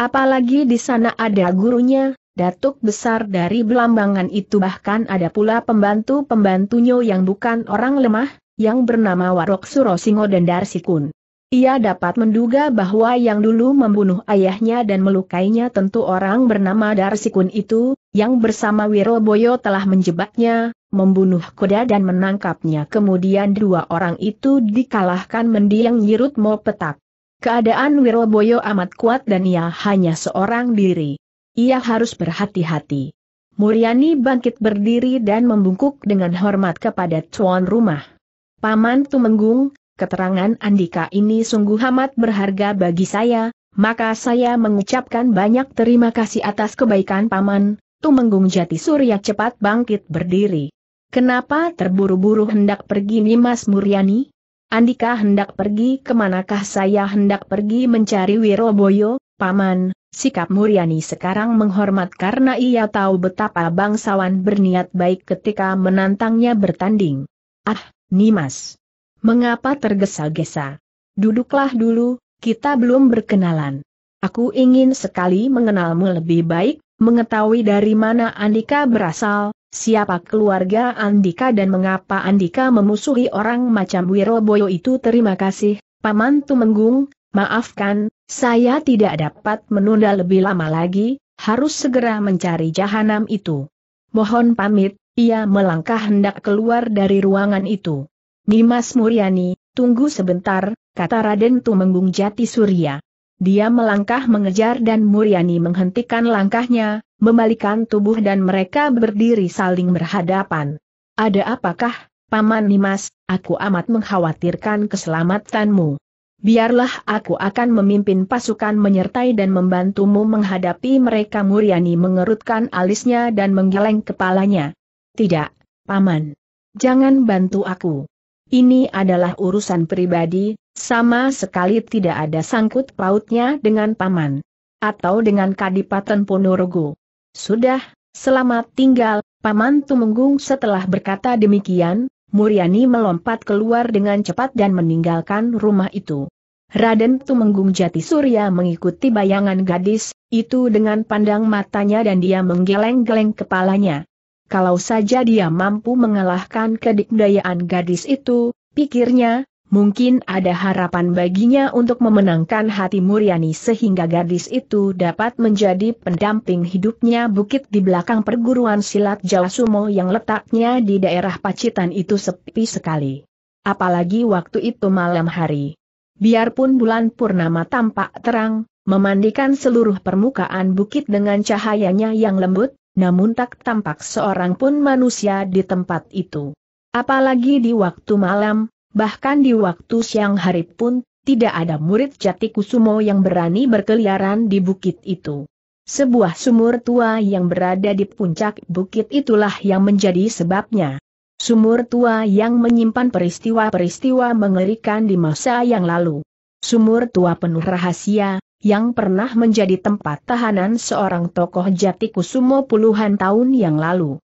Apalagi di sana ada gurunya, datuk besar dari Belambangan itu, bahkan ada pula pembantu-pembantunya yang bukan orang lemah, yang bernama Warok Surosingo dan Darsikun. Ia dapat menduga bahwa yang dulu membunuh ayahnya dan melukainya tentu orang bernama Darsikun itu, yang bersama Wiroboyo telah menjebaknya, membunuh kuda dan menangkapnya. Kemudian 2 orang itu dikalahkan mendiang Nyi Rukmo Petak. Keadaan Wiroboyo amat kuat dan ia hanya seorang diri. Ia harus berhati-hati. Muryani bangkit berdiri dan membungkuk dengan hormat kepada tuan rumah. Paman Tumenggung, keterangan Andika ini sungguh amat berharga bagi saya, maka saya mengucapkan banyak terima kasih atas kebaikan Paman. Tumenggung Jati Surya cepat bangkit berdiri. Kenapa terburu-buru hendak pergi Nimas Muryani? Andika hendak pergi kemanakah? Saya hendak pergi mencari Wiroboyo, Paman. Sikap Muryani sekarang menghormat karena ia tahu betapa bangsawan berniat baik ketika menantangnya bertanding. Ah, Nimas. Mengapa tergesa-gesa? Duduklah dulu, kita belum berkenalan. Aku ingin sekali mengenalmu lebih baik, mengetahui dari mana Andika berasal. Siapa keluarga Andika dan mengapa Andika memusuhi orang macam Wiroboyo itu? Terima kasih, Paman Tumenggung. Maafkan, saya tidak dapat menunda lebih lama lagi, harus segera mencari jahanam itu. Mohon pamit. Ia melangkah hendak keluar dari ruangan itu. Nimas Muryani, tunggu sebentar, kata Raden Tumenggung Jati Surya. Dia melangkah mengejar dan Muryani menghentikan langkahnya, membalikan tubuh dan mereka berdiri saling berhadapan. Ada apakah, Paman Nimas? Aku amat mengkhawatirkan keselamatanmu. Biarlah aku akan memimpin pasukan menyertai dan membantumu menghadapi mereka. Muryani mengerutkan alisnya dan menggeleng kepalanya. Tidak, Paman. Jangan bantu aku. Ini adalah urusan pribadi, sama sekali tidak ada sangkut pautnya dengan Paman. Atau dengan Kadipaten Ponorogo. Sudah, selamat tinggal, Paman Tumenggung. Setelah berkata demikian, Muryani melompat keluar dengan cepat dan meninggalkan rumah itu. Raden Tumenggung Jati Surya mengikuti bayangan gadis itu dengan pandang matanya dan dia menggeleng-geleng kepalanya. Kalau saja dia mampu mengalahkan kedikdayaan gadis itu, pikirnya, mungkin ada harapan baginya untuk memenangkan hati Muryani sehingga gadis itu dapat menjadi pendamping hidupnya. Bukit di belakang perguruan silat Jawa Sumo yang letaknya di daerah Pacitan itu sepi sekali. Apalagi waktu itu malam hari. Biarpun bulan purnama tampak terang, memandikan seluruh permukaan bukit dengan cahayanya yang lembut, namun tak tampak seorang pun manusia di tempat itu. Apalagi di waktu malam. Bahkan di waktu siang hari pun, tidak ada murid Jatikusumo yang berani berkeliaran di bukit itu. Sebuah sumur tua yang berada di puncak bukit itulah yang menjadi sebabnya. Sumur tua yang menyimpan peristiwa-peristiwa mengerikan di masa yang lalu. Sumur tua penuh rahasia, yang pernah menjadi tempat tahanan seorang tokoh Jatikusumo puluhan tahun yang lalu.